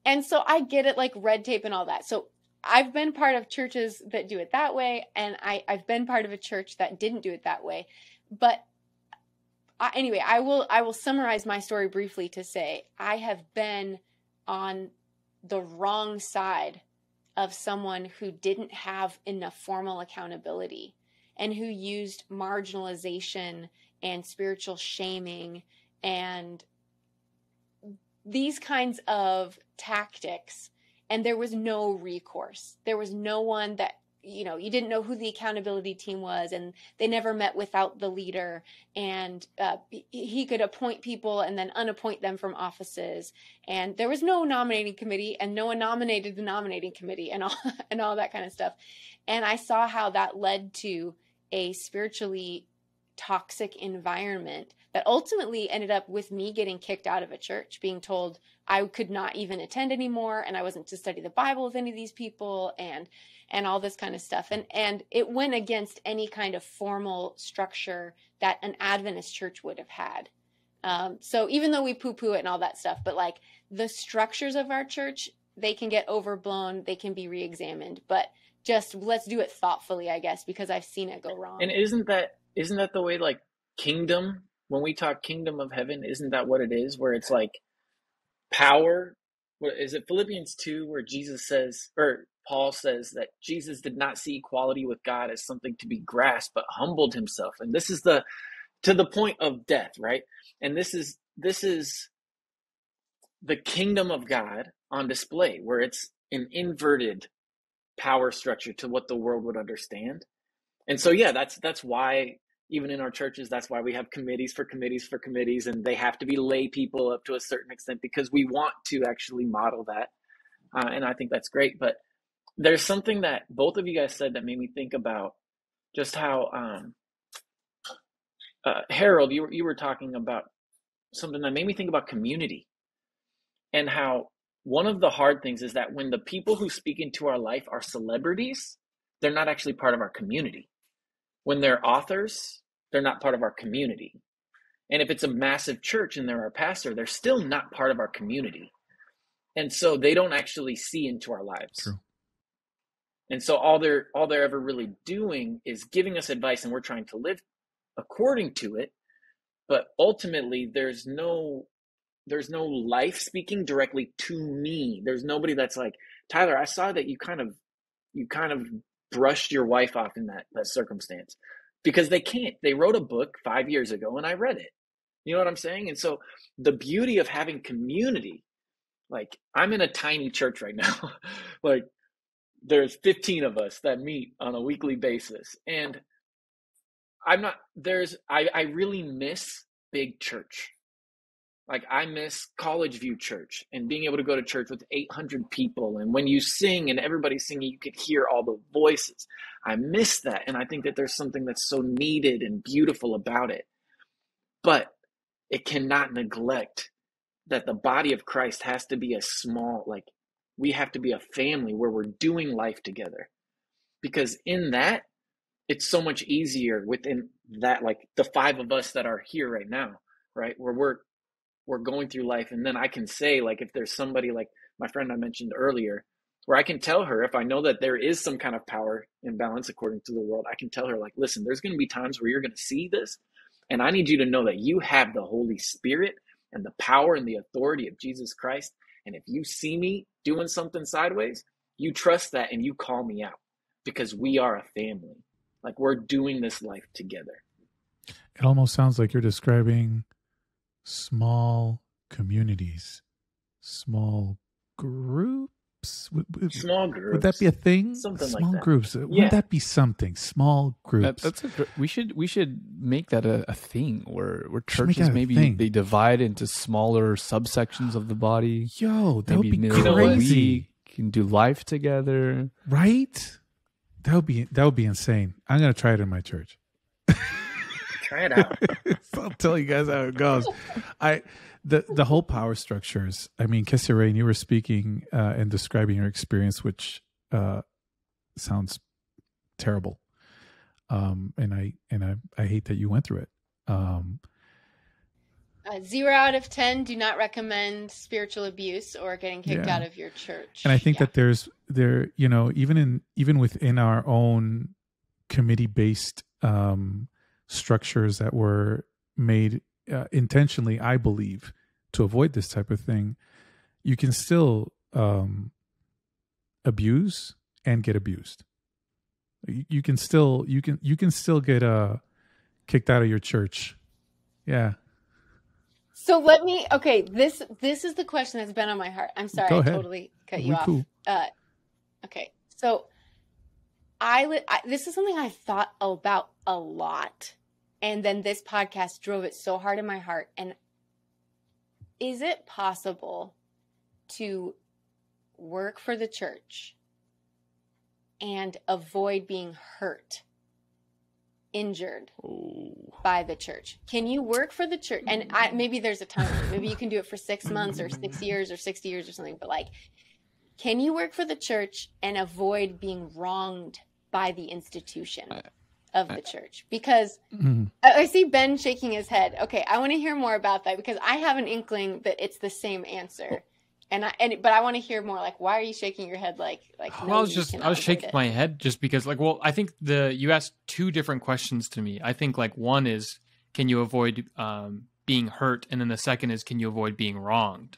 And so I get it, like red tape and all that. So I've been part of churches that do it that way. And I, I've been part of a church that didn't do it that way. But I, anyway, I will, I will summarize my story briefly to say, I have been on the wrong side of someone who didn't have enough formal accountability and who used marginalization and spiritual shaming and these kinds of tactics. And there was no recourse. There was no one that, you know, you didn't know who the accountability team was, and they never met without the leader, and uh, he could appoint people and then unappoint them from offices. And there was no nominating committee, and no one nominated the nominating committee, and all, and all that kind of stuff. And I saw how that led to a spiritually toxic environment that ultimately ended up with me getting kicked out of a church, being told I could not even attend anymore, and I wasn't to study the Bible with any of these people, and and all this kind of stuff. And and it went against any kind of formal structure that an Adventist church would have had. Um, so even though we poo-poo it and all that stuff, but like the structures of our church, they can get overblown, they can be re-examined, but just let's do it thoughtfully, I guess, because I've seen it go wrong. And isn't that isn't that the way, like, kingdom, when we talk kingdom of heaven, isn't that what it is, where it's like power? What is it, Philippians two, where Jesus says, or Paul says, that Jesus did not see equality with God as something to be grasped, but humbled himself. And this is the, to the point of death, right? And this is, this is the kingdom of God on display, where it's an inverted power structure to what the world would understand. And so, yeah, that's, that's why even in our churches, that's why we have committees for committees for committees, and they have to be lay people up to a certain extent, because we want to actually model that. Uh, and I think that's great. But there's something that both of you guys said that made me think about just how, um, uh, Harold, you were, you were talking about something that made me think about community, and how one of the hard things is that when the people who speak into our life are celebrities, they're not actually part of our community. When they're authors, they're not part of our community. And if it's a massive church and they're our pastor, they're still not part of our community. And so they don't actually see into our lives. True. And so all they're all they're ever really doing is giving us advice, and we're trying to live according to it. But ultimately, there's no there's no life speaking directly to me. There's nobody that's like, Tyler, I saw that you kind of you kind of brushed your wife off in that that circumstance, because they can't. They wrote a book five years ago, and I read it. You know what I'm saying? And so the beauty of having community, like I'm in a tiny church right now, like. There's fifteen of us that meet on a weekly basis. And I'm not, there's, I, I really miss big church. Like I miss College View Church and being able to go to church with eight hundred people. And when you sing and everybody's singing, you could hear all the voices. I miss that. And I think that there's something that's so needed and beautiful about it. But it cannot neglect that the body of Christ has to be a small, like, we have to be a family where we're doing life together, because in that, it's so much easier within that, like the five of us that are here right now, right? Where we're, we're going through life. And then I can say, like, if there's somebody like my friend I mentioned earlier where I can tell her, if I know that there is some kind of power imbalance according to the world, I can tell her, like, listen, there's going to be times where you're going to see this, and I need you to know that you have the Holy Spirit and the power and the authority of Jesus Christ. And if you see me doing something sideways, you trust that and you call me out, because we are a family. Like, we're doing this life together. It almost sounds like you're describing small communities, small groups. Would, would, small groups. Would that be a thing? Something small like that. Small groups. Yeah. Would that be something? Small groups. That, that's a, we should we should make that a, a thing where, where churches maybe they divide into smaller subsections of the body. Yo, that maybe would be crazy. We can do life together. Right? That would be that would be insane. I'm gonna try it in my church. Try it out. I'll tell you guys how it goes. I the the whole power structures. I mean, Kessia Reyne, you were speaking uh, and describing your experience, which uh, sounds terrible. Um, and I and I I hate that you went through it. Um, uh, zero out of ten do not recommend spiritual abuse or getting kicked yeah. out of your church. And I think yeah. that there's there you know even in even within our own committee based. Um, structures that were made uh, intentionally, I believe, to avoid this type of thing, you can still um, abuse and get abused. You, you can still you can you can still get uh, kicked out of your church. Yeah. So let me. Okay, this this is the question that's been on my heart. I'm sorry, I totally cut you off. Cool. Uh, okay, so. I, I this is something I thought about a lot, and then this podcast drove it so hard in my heart. And is it possible to work for the church and avoid being hurt, injured by the church? Can you work for the church? And I, maybe there's a time, maybe you can do it for six months or six years or sixty years or something, but like, can you work for the church and avoid being wronged by the institution of the church? Because mm-hmm. I see Ben shaking his head. Okay, I want to hear more about that, because I have an inkling that it's the same answer. And I and but I want to hear more. Like, why are you shaking your head? Like, like no, well, I was just I was shaking my head just because, like, well, I think the you asked two different questions to me. I think, like, one is, can you avoid um, being hurt, and then the second is, can you avoid being wronged?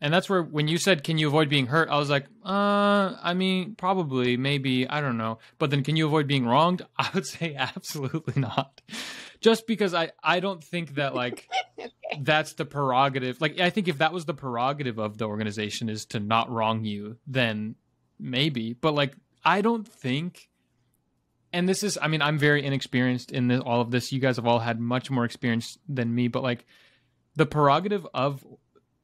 And that's where, when you said, can you avoid being hurt? I was like, uh, I mean, probably, maybe, I don't know. But then, can you avoid being wronged? I would say absolutely not. Just because I, I don't think that, like, okay. that's the prerogative. Like, I think if that was the prerogative of the organization, is to not wrong you, then maybe. But, like, I don't think, and this is, I mean, I'm very inexperienced in this, all of this. You guys have all had much more experience than me. But, like, the prerogative of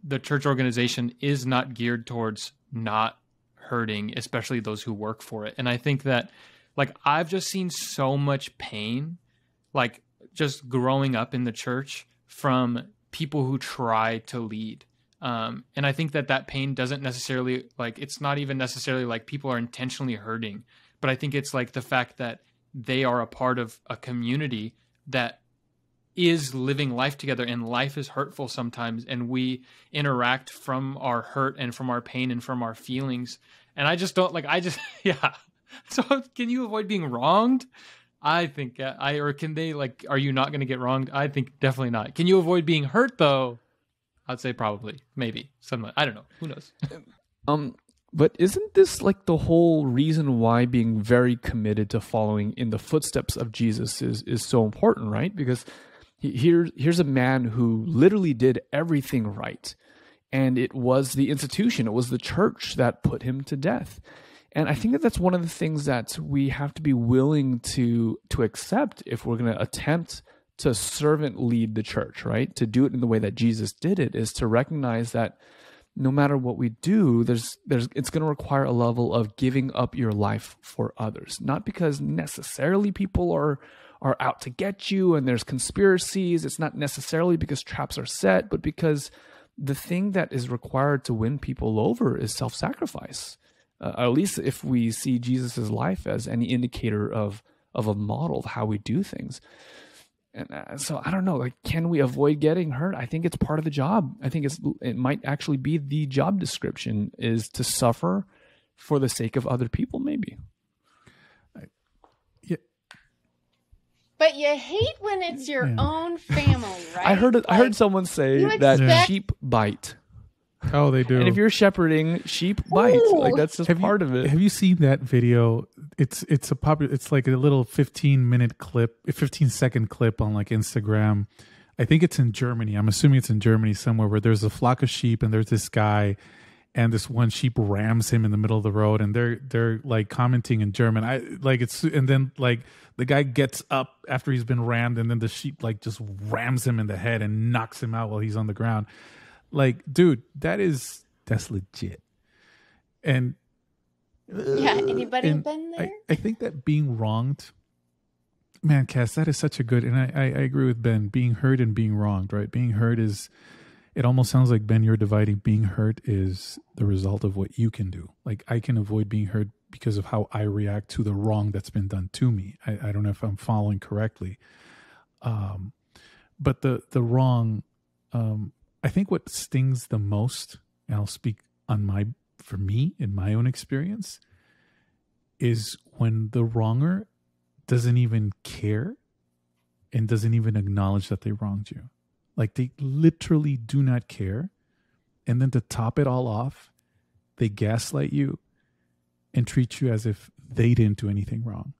the church organization is not geared towards not hurting, especially those who work for it. And I think that, like, I've just seen so much pain, like, just growing up in the church, from people who try to lead. Um, and I think that that pain doesn't necessarily, like, it's not even necessarily like people are intentionally hurting, but I think it's like the fact that they are a part of a community that is living life together, and life is hurtful sometimes, and we interact from our hurt and from our pain and from our feelings. And I just don't like, I just, yeah. So can you avoid being wronged? I think I, or can they, like, are you not going to get wronged? I think definitely not. Can you avoid being hurt though? I'd say probably, maybe, somewhat. I don't know. Who knows? um, But isn't this like the whole reason why being very committed to following in the footsteps of Jesus is, is so important, right? Because Here, here's a man who literally did everything right, and it was the institution, it was the church that put him to death. And I think that that's one of the things that we have to be willing to to accept if we're going to attempt to servant lead the church, right? To do it in the way that Jesus did it, is to recognize that no matter what we do, there's there's it's going to require a level of giving up your life for others, not because necessarily people are are out to get you and there's conspiracies. It's not necessarily because traps are set, but because the thing that is required to win people over is self-sacrifice. Uh, at least if we see Jesus's life as any indicator of, of a model of how we do things. And uh, so I don't know, like, can we avoid getting hurt? I think it's part of the job. I think it's, it might actually be the job description, is to suffer for the sake of other people, maybe. I, yeah. But you hate when it's your yeah. own family, right? I heard like, I heard someone say that expect- sheep bite. Oh, they do. And if you're shepherding, sheep bite. Ooh. Like that's just have part you, of it. Have you seen that video? It's it's a popular. It's like a little fifteen minute clip, a fifteen second clip on like Instagram. I think it's in Germany. I'm assuming it's in Germany somewhere where there's a flock of sheep and there's this guy, and this one sheep rams him in the middle of the road, and they're they're like commenting in German. I like it's and then like the guy gets up after he's been rammed, and then the sheep like just rams him in the head and knocks him out while he's on the ground. Like, dude, that is that's legit. And yeah, anybody and been there? I, I think that being wronged, man, Cass, that is such a good. And I, I, I agree with Ben. Being hurt and being wronged, right? Being hurt is. It almost sounds like Ben, you're dividing. Being hurt is the result of what you can do. Like I can avoid being hurt because of how I react to the wrong that's been done to me. I, I don't know if I'm following correctly. Um, but the the wrong. Um, I think what stings the most, and I'll speak on my, for me, in my own experience, is when the wronger doesn't even care and doesn't even acknowledge that they wronged you. Like they literally do not care. And then to top it all off, they gaslight you and treat you as if they didn't do anything wrong.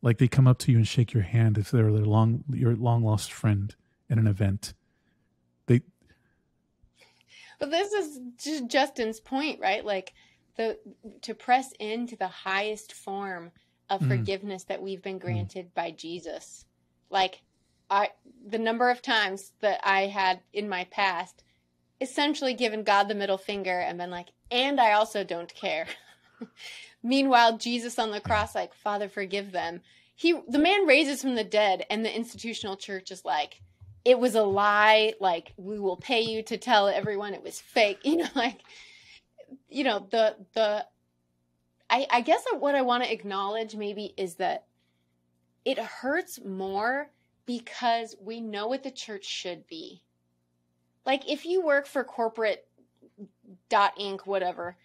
Like they come up to you and shake your hand if they're their long, your long lost friend at an event. Well, this is just Justin's point, right? Like the to press into the highest form of mm. forgiveness that we've been granted mm. by Jesus. Like I, the number of times that I had in my past essentially given God the middle finger and been like, and I also don't care. Meanwhile, Jesus on the cross, like, Father, forgive them. He, the man raises from the dead, and the institutional church is like, it was a lie, like, we will pay you to tell everyone it was fake, you know, like, you know, the, the, I, I guess what I want to acknowledge maybe is that it hurts more because we know what the church should be. Like, if you work for corporate dot inc, whatever,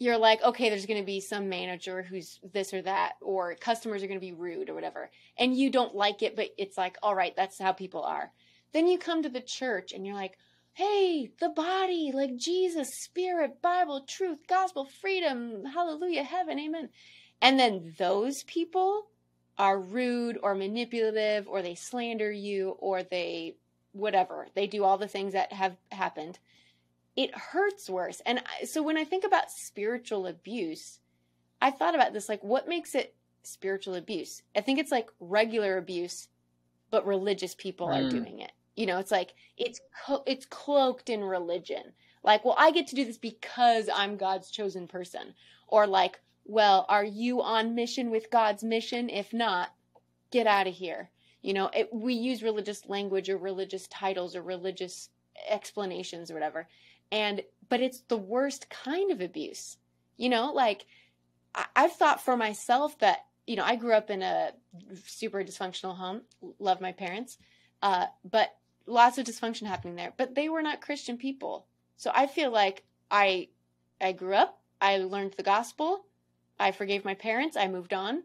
you're like, okay, there's going to be some manager who's this or that, or customers are going to be rude or whatever, and you don't like it, but it's like, all right, that's how people are. Then you come to the church and you're like, hey, the body, like Jesus, Spirit, Bible, truth, gospel, freedom, hallelujah, heaven, amen. And then those people are rude or manipulative, or they slander you, or they whatever. They do all the things that have happened. It hurts worse. And so when I think about spiritual abuse, I thought about this, like, what makes it spiritual abuse? I think it's like regular abuse, but religious people mm. are doing it. You know, it's like, it's co- it's cloaked in religion. Like, well, I get to do this because I'm God's chosen person. Or like, well, are you on mission with God's mission? If not, get out of here. You know, it, we use religious language or religious titles or religious explanations or whatever. And, but it's the worst kind of abuse. You know, like, I, I've thought for myself that, you know, I grew up in a super dysfunctional home, love my parents, uh, but lots of dysfunction happening there, but they were not Christian people. So I feel like I, I grew up, I learned the gospel, I forgave my parents, I moved on,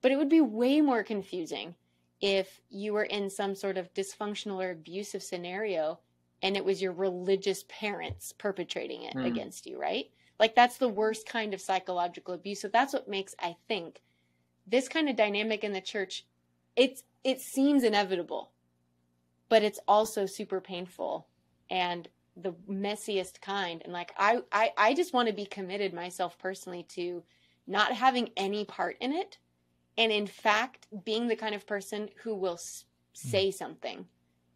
but it would be way more confusing if you were in some sort of dysfunctional or abusive scenario and it was your religious parents perpetrating it mm. against you, right? Like, that's the worst kind of psychological abuse. So that's what makes, I think, this kind of dynamic in the church, it's it seems inevitable, but it's also super painful and the messiest kind. And like, I, I, I just want to be committed myself personally to not having any part in it. And in fact, being the kind of person who will s- say something,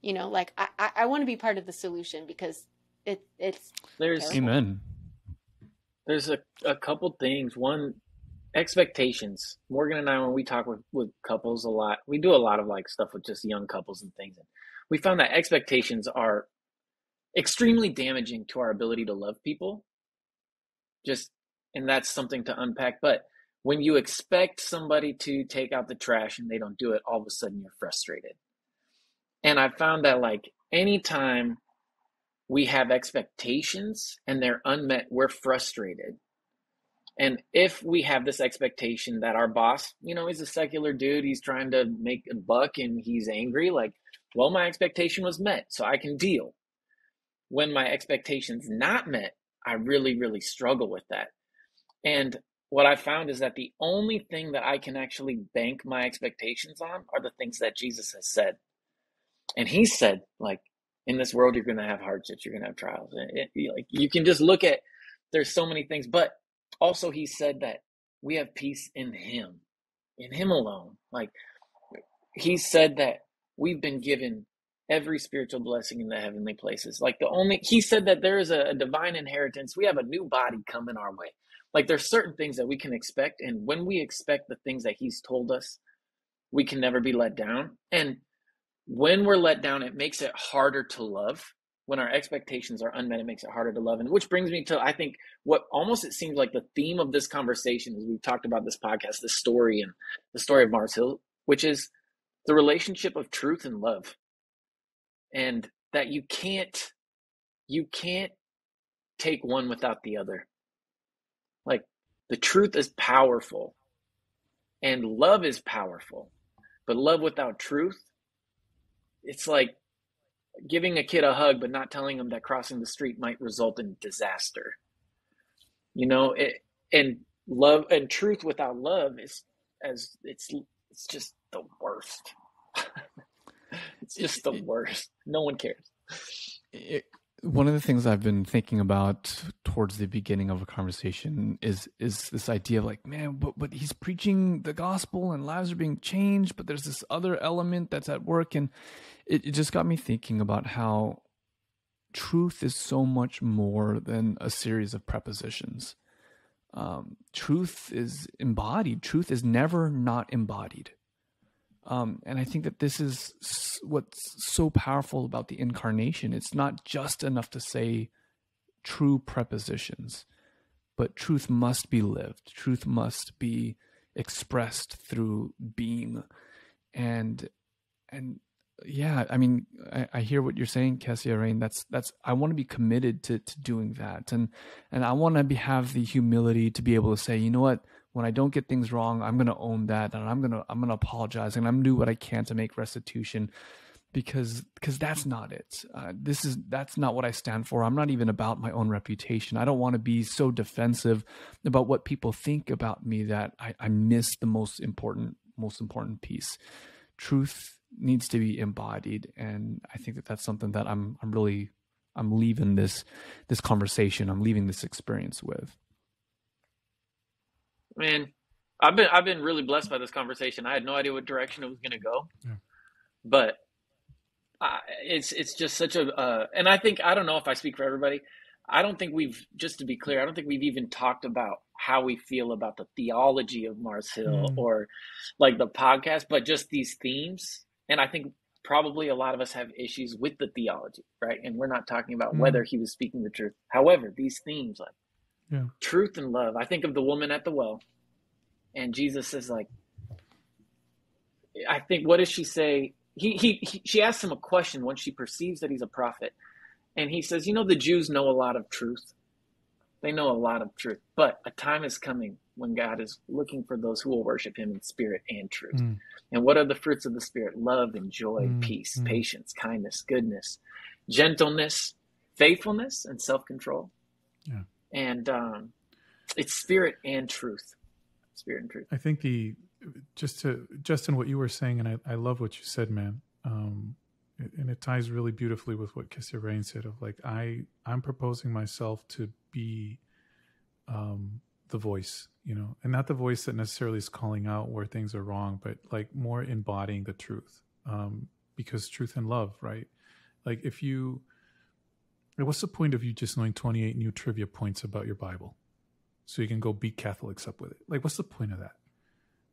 you know, like I, I, I want to be part of the solution because it it's. There's terrible. Amen. There's a, a couple things. One, expectations. Morgan and I, when we talk with, with couples a lot, we do a lot of like stuff with just young couples and things. And we found that expectations are extremely damaging to our ability to love people. Just, and that's something to unpack. But when you expect somebody to take out the trash and they don't do it, all of a sudden you're frustrated. And I found that like anytime we have expectations and they're unmet, we're frustrated. And if we have this expectation that our boss, you know, is a secular dude, he's trying to make a buck and he's angry, like, well, my expectation was met, so I can deal. When my expectation's not met, I really, really struggle with that. And what I found is that the only thing that I can actually bank my expectations on are the things that Jesus has said. And he said, like, in this world, you're going to have hardships, you're going to have trials. It, it, like, you can just look at, there's so many things, but also he said that we have peace in him, in him alone. Like, he said that we've been given every spiritual blessing in the heavenly places. Like, the only, he said that there is a, a divine inheritance. We have a new body coming our way. Like, there's certain things that we can expect. And when we expect the things that he's told us, we can never be let down. And when we're let down, it makes it harder to love. When our expectations are unmet, it makes it harder to love. And which brings me to, I think, what almost it seems like the theme of this conversation is, we've talked about this podcast, this story and the story of Mars Hill, which is the relationship of truth and love. And that you can't, you can't take one without the other. Like, the truth is powerful and love is powerful, but love without truth, it's like giving a kid a hug, but not telling them that crossing the street might result in disaster. You know, it, and love and truth without love is as it's, it's just the worst. It's just the worst. No one cares. It, one of the things I've been thinking about towards the beginning of a conversation is is this idea of, like, man, but, but he's preaching the gospel and lives are being changed, but there's this other element that's at work. And it, it just got me thinking about how truth is so much more than a series of prepositions. Um, truth is embodied. Truth is never not embodied. Um, and I think that this is what's so powerful about the incarnation. It's not just enough to say true prepositions, but truth must be lived. Truth must be expressed through being. And, and yeah, I mean, I, I hear what you're saying, Kessia Reyne. That's, that's, I want to be committed to, to doing that. And, and I want to be, have the humility to be able to say, you know what? When I don't get things wrong, I'm going to own that, and I'm going to I'm going to apologize, and I'm going to do what I can to make restitution, because because that's not it. Uh, this is that's not what I stand for. I'm not even about my own reputation. I don't want to be so defensive about what people think about me that I, I miss the most important most important piece. Truth needs to be embodied, and I think that that's something that I'm I'm really I'm leaving this this conversation. I'm leaving this experience with. Man, I've been I've been really blessed by this conversation. I had no idea what direction it was going to go, yeah. but I, it's it's just such a uh, and I think I don't know if I speak for everybody. I don't think we've just to be clear. I don't think we've even talked about how we feel about the theology of Mars Hill mm. or like the podcast, but just these themes. And I think probably a lot of us have issues with the theology, right? And we're not talking about mm. whether he was speaking the truth. However, these themes like. Yeah. Truth and love. I think of the woman at the well, and Jesus is like, I think, what does she say? He, he, he she asks him a question once she perceives that he's a prophet. And he says, you know, the Jews know a lot of truth. They know a lot of truth, but a time is coming when God is looking for those who will worship him in spirit and truth. Mm. And what are the fruits of the spirit? Love and joy, mm. peace, mm. patience, kindness, goodness, gentleness, faithfulness, and self-control. Yeah. And um, it's spirit and truth, spirit and truth. I think the, just to, Justin, what you were saying, and I, I love what you said, man. Um, and it ties really beautifully with what Kessia Reyne said of like, I, I'm proposing myself to be um, the voice, you know, and not the voice that necessarily is calling out where things are wrong, but like more embodying the truth um, because truth and love, right? Like if you, what's the point of you just knowing twenty-eight new trivia points about your Bible so you can go beat Catholics up with it? Like, what's the point of that?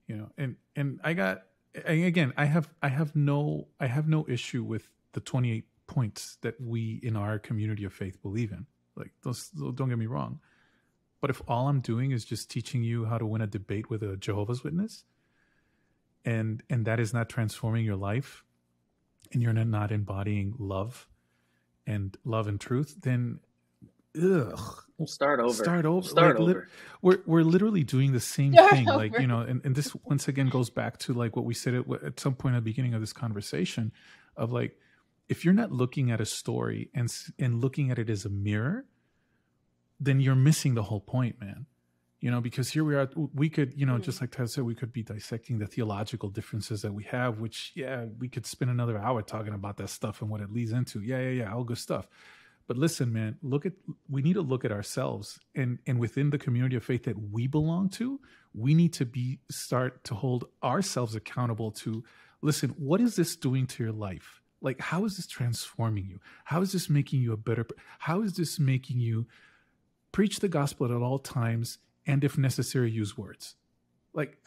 You know, and, and I got, and again, I have, I have no, I have no issue with the twenty-eight points that we in our community of faith believe in. Like those, don't get me wrong. But if all I'm doing is just teaching you how to win a debate with a Jehovah's Witness and, and that is not transforming your life and you're not embodying love and love and truth, then ugh, Start over. Start over. Start like, over. Li- we're we're literally doing the same Start thing, over. Like, you know, and, and this once again goes back to like what we said at, at some point at the beginning of this conversation, of like, if you're not looking at a story and and looking at it as a mirror, then you're missing the whole point, man. You know, because here we are, we could, you know, mm-hmm. just like Tess said, we could be dissecting the theological differences that we have, which, yeah, we could spend another hour talking about that stuff and what it leads into. Yeah, yeah, yeah, all good stuff. But listen, man, look at, we need to look at ourselves, and, and within the community of faith that we belong to, we need to be, start to hold ourselves accountable to, listen, what is this doing to your life? Like, how is this transforming you? How is this making you a better, how is this making you preach the gospel at all times? And if necessary, use words. Like,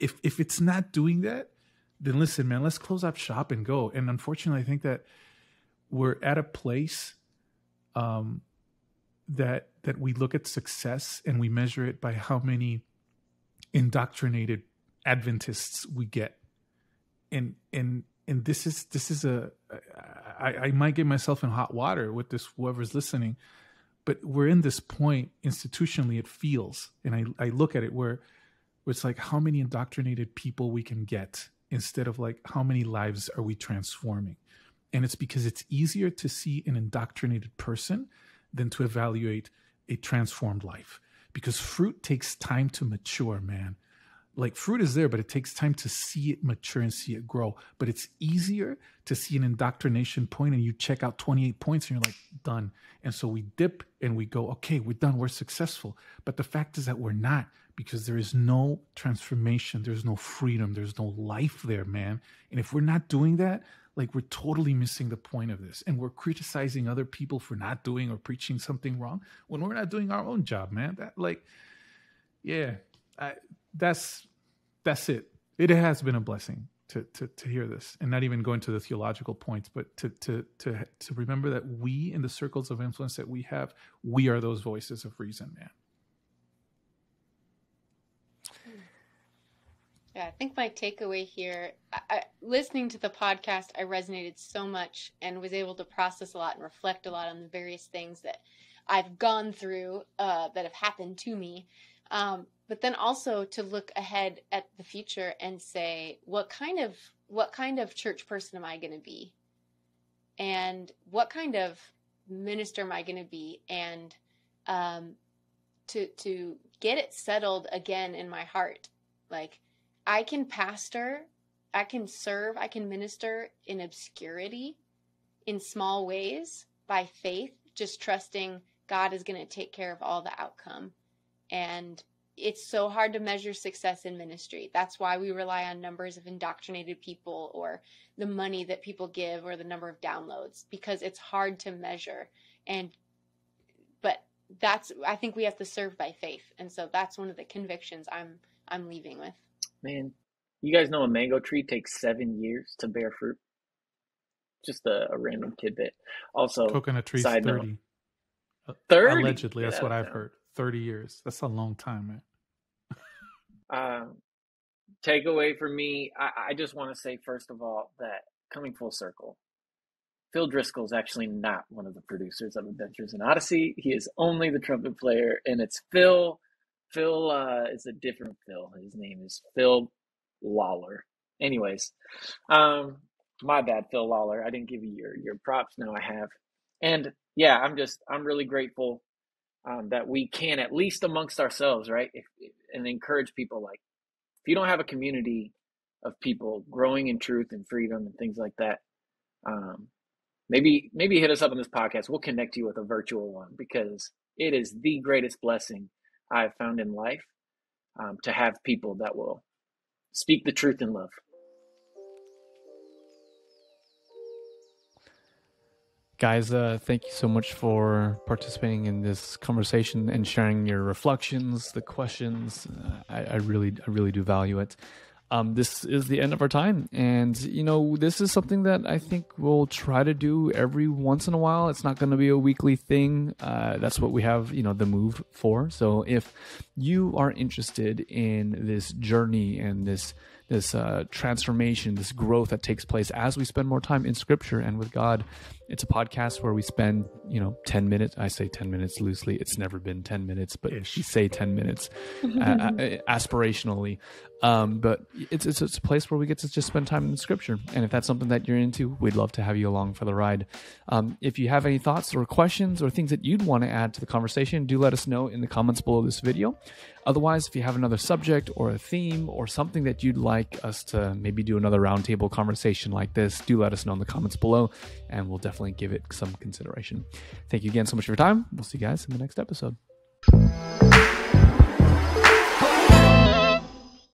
if if it's not doing that, then listen, man, let's close up shop and go. And unfortunately, I think that we're at a place um, that that we look at success and we measure it by how many indoctrinated Adventists we get. And and and this is this is a I, I might get myself in hot water with this, whoever's listening. But we're in this point institutionally, it feels, and I, I look at it where, where it's like how many indoctrinated people we can get instead of like how many lives are we transforming. And it's because it's easier to see an indoctrinated person than to evaluate a transformed life, because fruit takes time to mature, man. Like fruit is there, but it takes time to see it mature and see it grow. But it's easier to see an indoctrination point and you check out twenty-eight points and you're like, done. And so we dip and we go, okay, we're done. We're successful. But the fact is that we're not, because there is no transformation. There's no freedom. There's no life there, man. And if we're not doing that, like, we're totally missing the point of this. And we're criticizing other people for not doing or preaching something wrong when we're not doing our own job, man. That, like, yeah, I... That's that's it. It has been a blessing to, to to hear this, and not even go into the theological points, but to to to to remember that we, in the circles of influence that we have, we are those voices of reason, man. Yeah, I think my takeaway here, I, I, listening to the podcast, I resonated so much and was able to process a lot and reflect a lot on the various things that I've gone through uh, that have happened to me. Um, but then also to look ahead at the future and say, what kind of, what kind of church person am I going to be? And what kind of minister am I going to be? And, um, to, to get it settled again in my heart. Like, I can pastor, I can serve, I can minister in obscurity, in small ways, by faith, just trusting God is going to take care of all the outcome. And it's so hard to measure success in ministry. That's why we rely on numbers of indoctrinated people, or the money that people give, or the number of downloads, because it's hard to measure. And, but that's, I think we have to serve by faith. And so that's one of the convictions I'm, I'm leaving with. Man, you guys know a mango tree takes seven years to bear fruit. Just a, a random tidbit. Also, coconut trees, thirty. Note, thirty? Allegedly, that's yeah, what I've heard. thirty years. That's a long time, man. uh, takeaway for me, I, I just want to say, first of all, that coming full circle, Phil Driscoll is actually not one of the producers of Adventures in Odyssey. He is only the trumpet player, and it's Phil. Phil uh, is a different Phil. His name is Phil Lawler. Anyways, um, my bad, Phil Lawler. I didn't give you your, your props. Now I have. And yeah, I'm just, I'm really grateful Um, that we can, at least amongst ourselves, right? If, and encourage people. Like, if you don't have a community of people growing in truth and freedom and things like that, um, maybe maybe hit us up on this podcast. We'll connect you with a virtual one, because it is the greatest blessing I've found in life, um, to have people that will speak the truth in love. Guys, uh, thank you so much for participating in this conversation and sharing your reflections, the questions. Uh, I, I really, I really do value it. Um, this is the end of our time. And, you know, this is something that I think we'll try to do every once in a while. It's not going to be a weekly thing. Uh, that's what we have, you know, The Move for. So if you are interested in this journey and this this uh, transformation, this growth that takes place as we spend more time in Scripture and with God. It's a podcast where we spend, you know, ten minutes. I say ten minutes loosely. It's never been ten minutes, but Ish. You say ten minutes uh, aspirationally. Um, but it's, it's, it's a place where we get to just spend time in Scripture. And if that's something that you're into, we'd love to have you along for the ride. Um, if you have any thoughts or questions or things that you'd want to add to the conversation, do let us know in the comments below this video. Otherwise, if you have another subject or a theme or something that you'd like us to maybe do another roundtable conversation like this, do let us know in the comments below, and we'll definitely give it some consideration. Thank you again so much for your time. We'll see you guys in the next episode.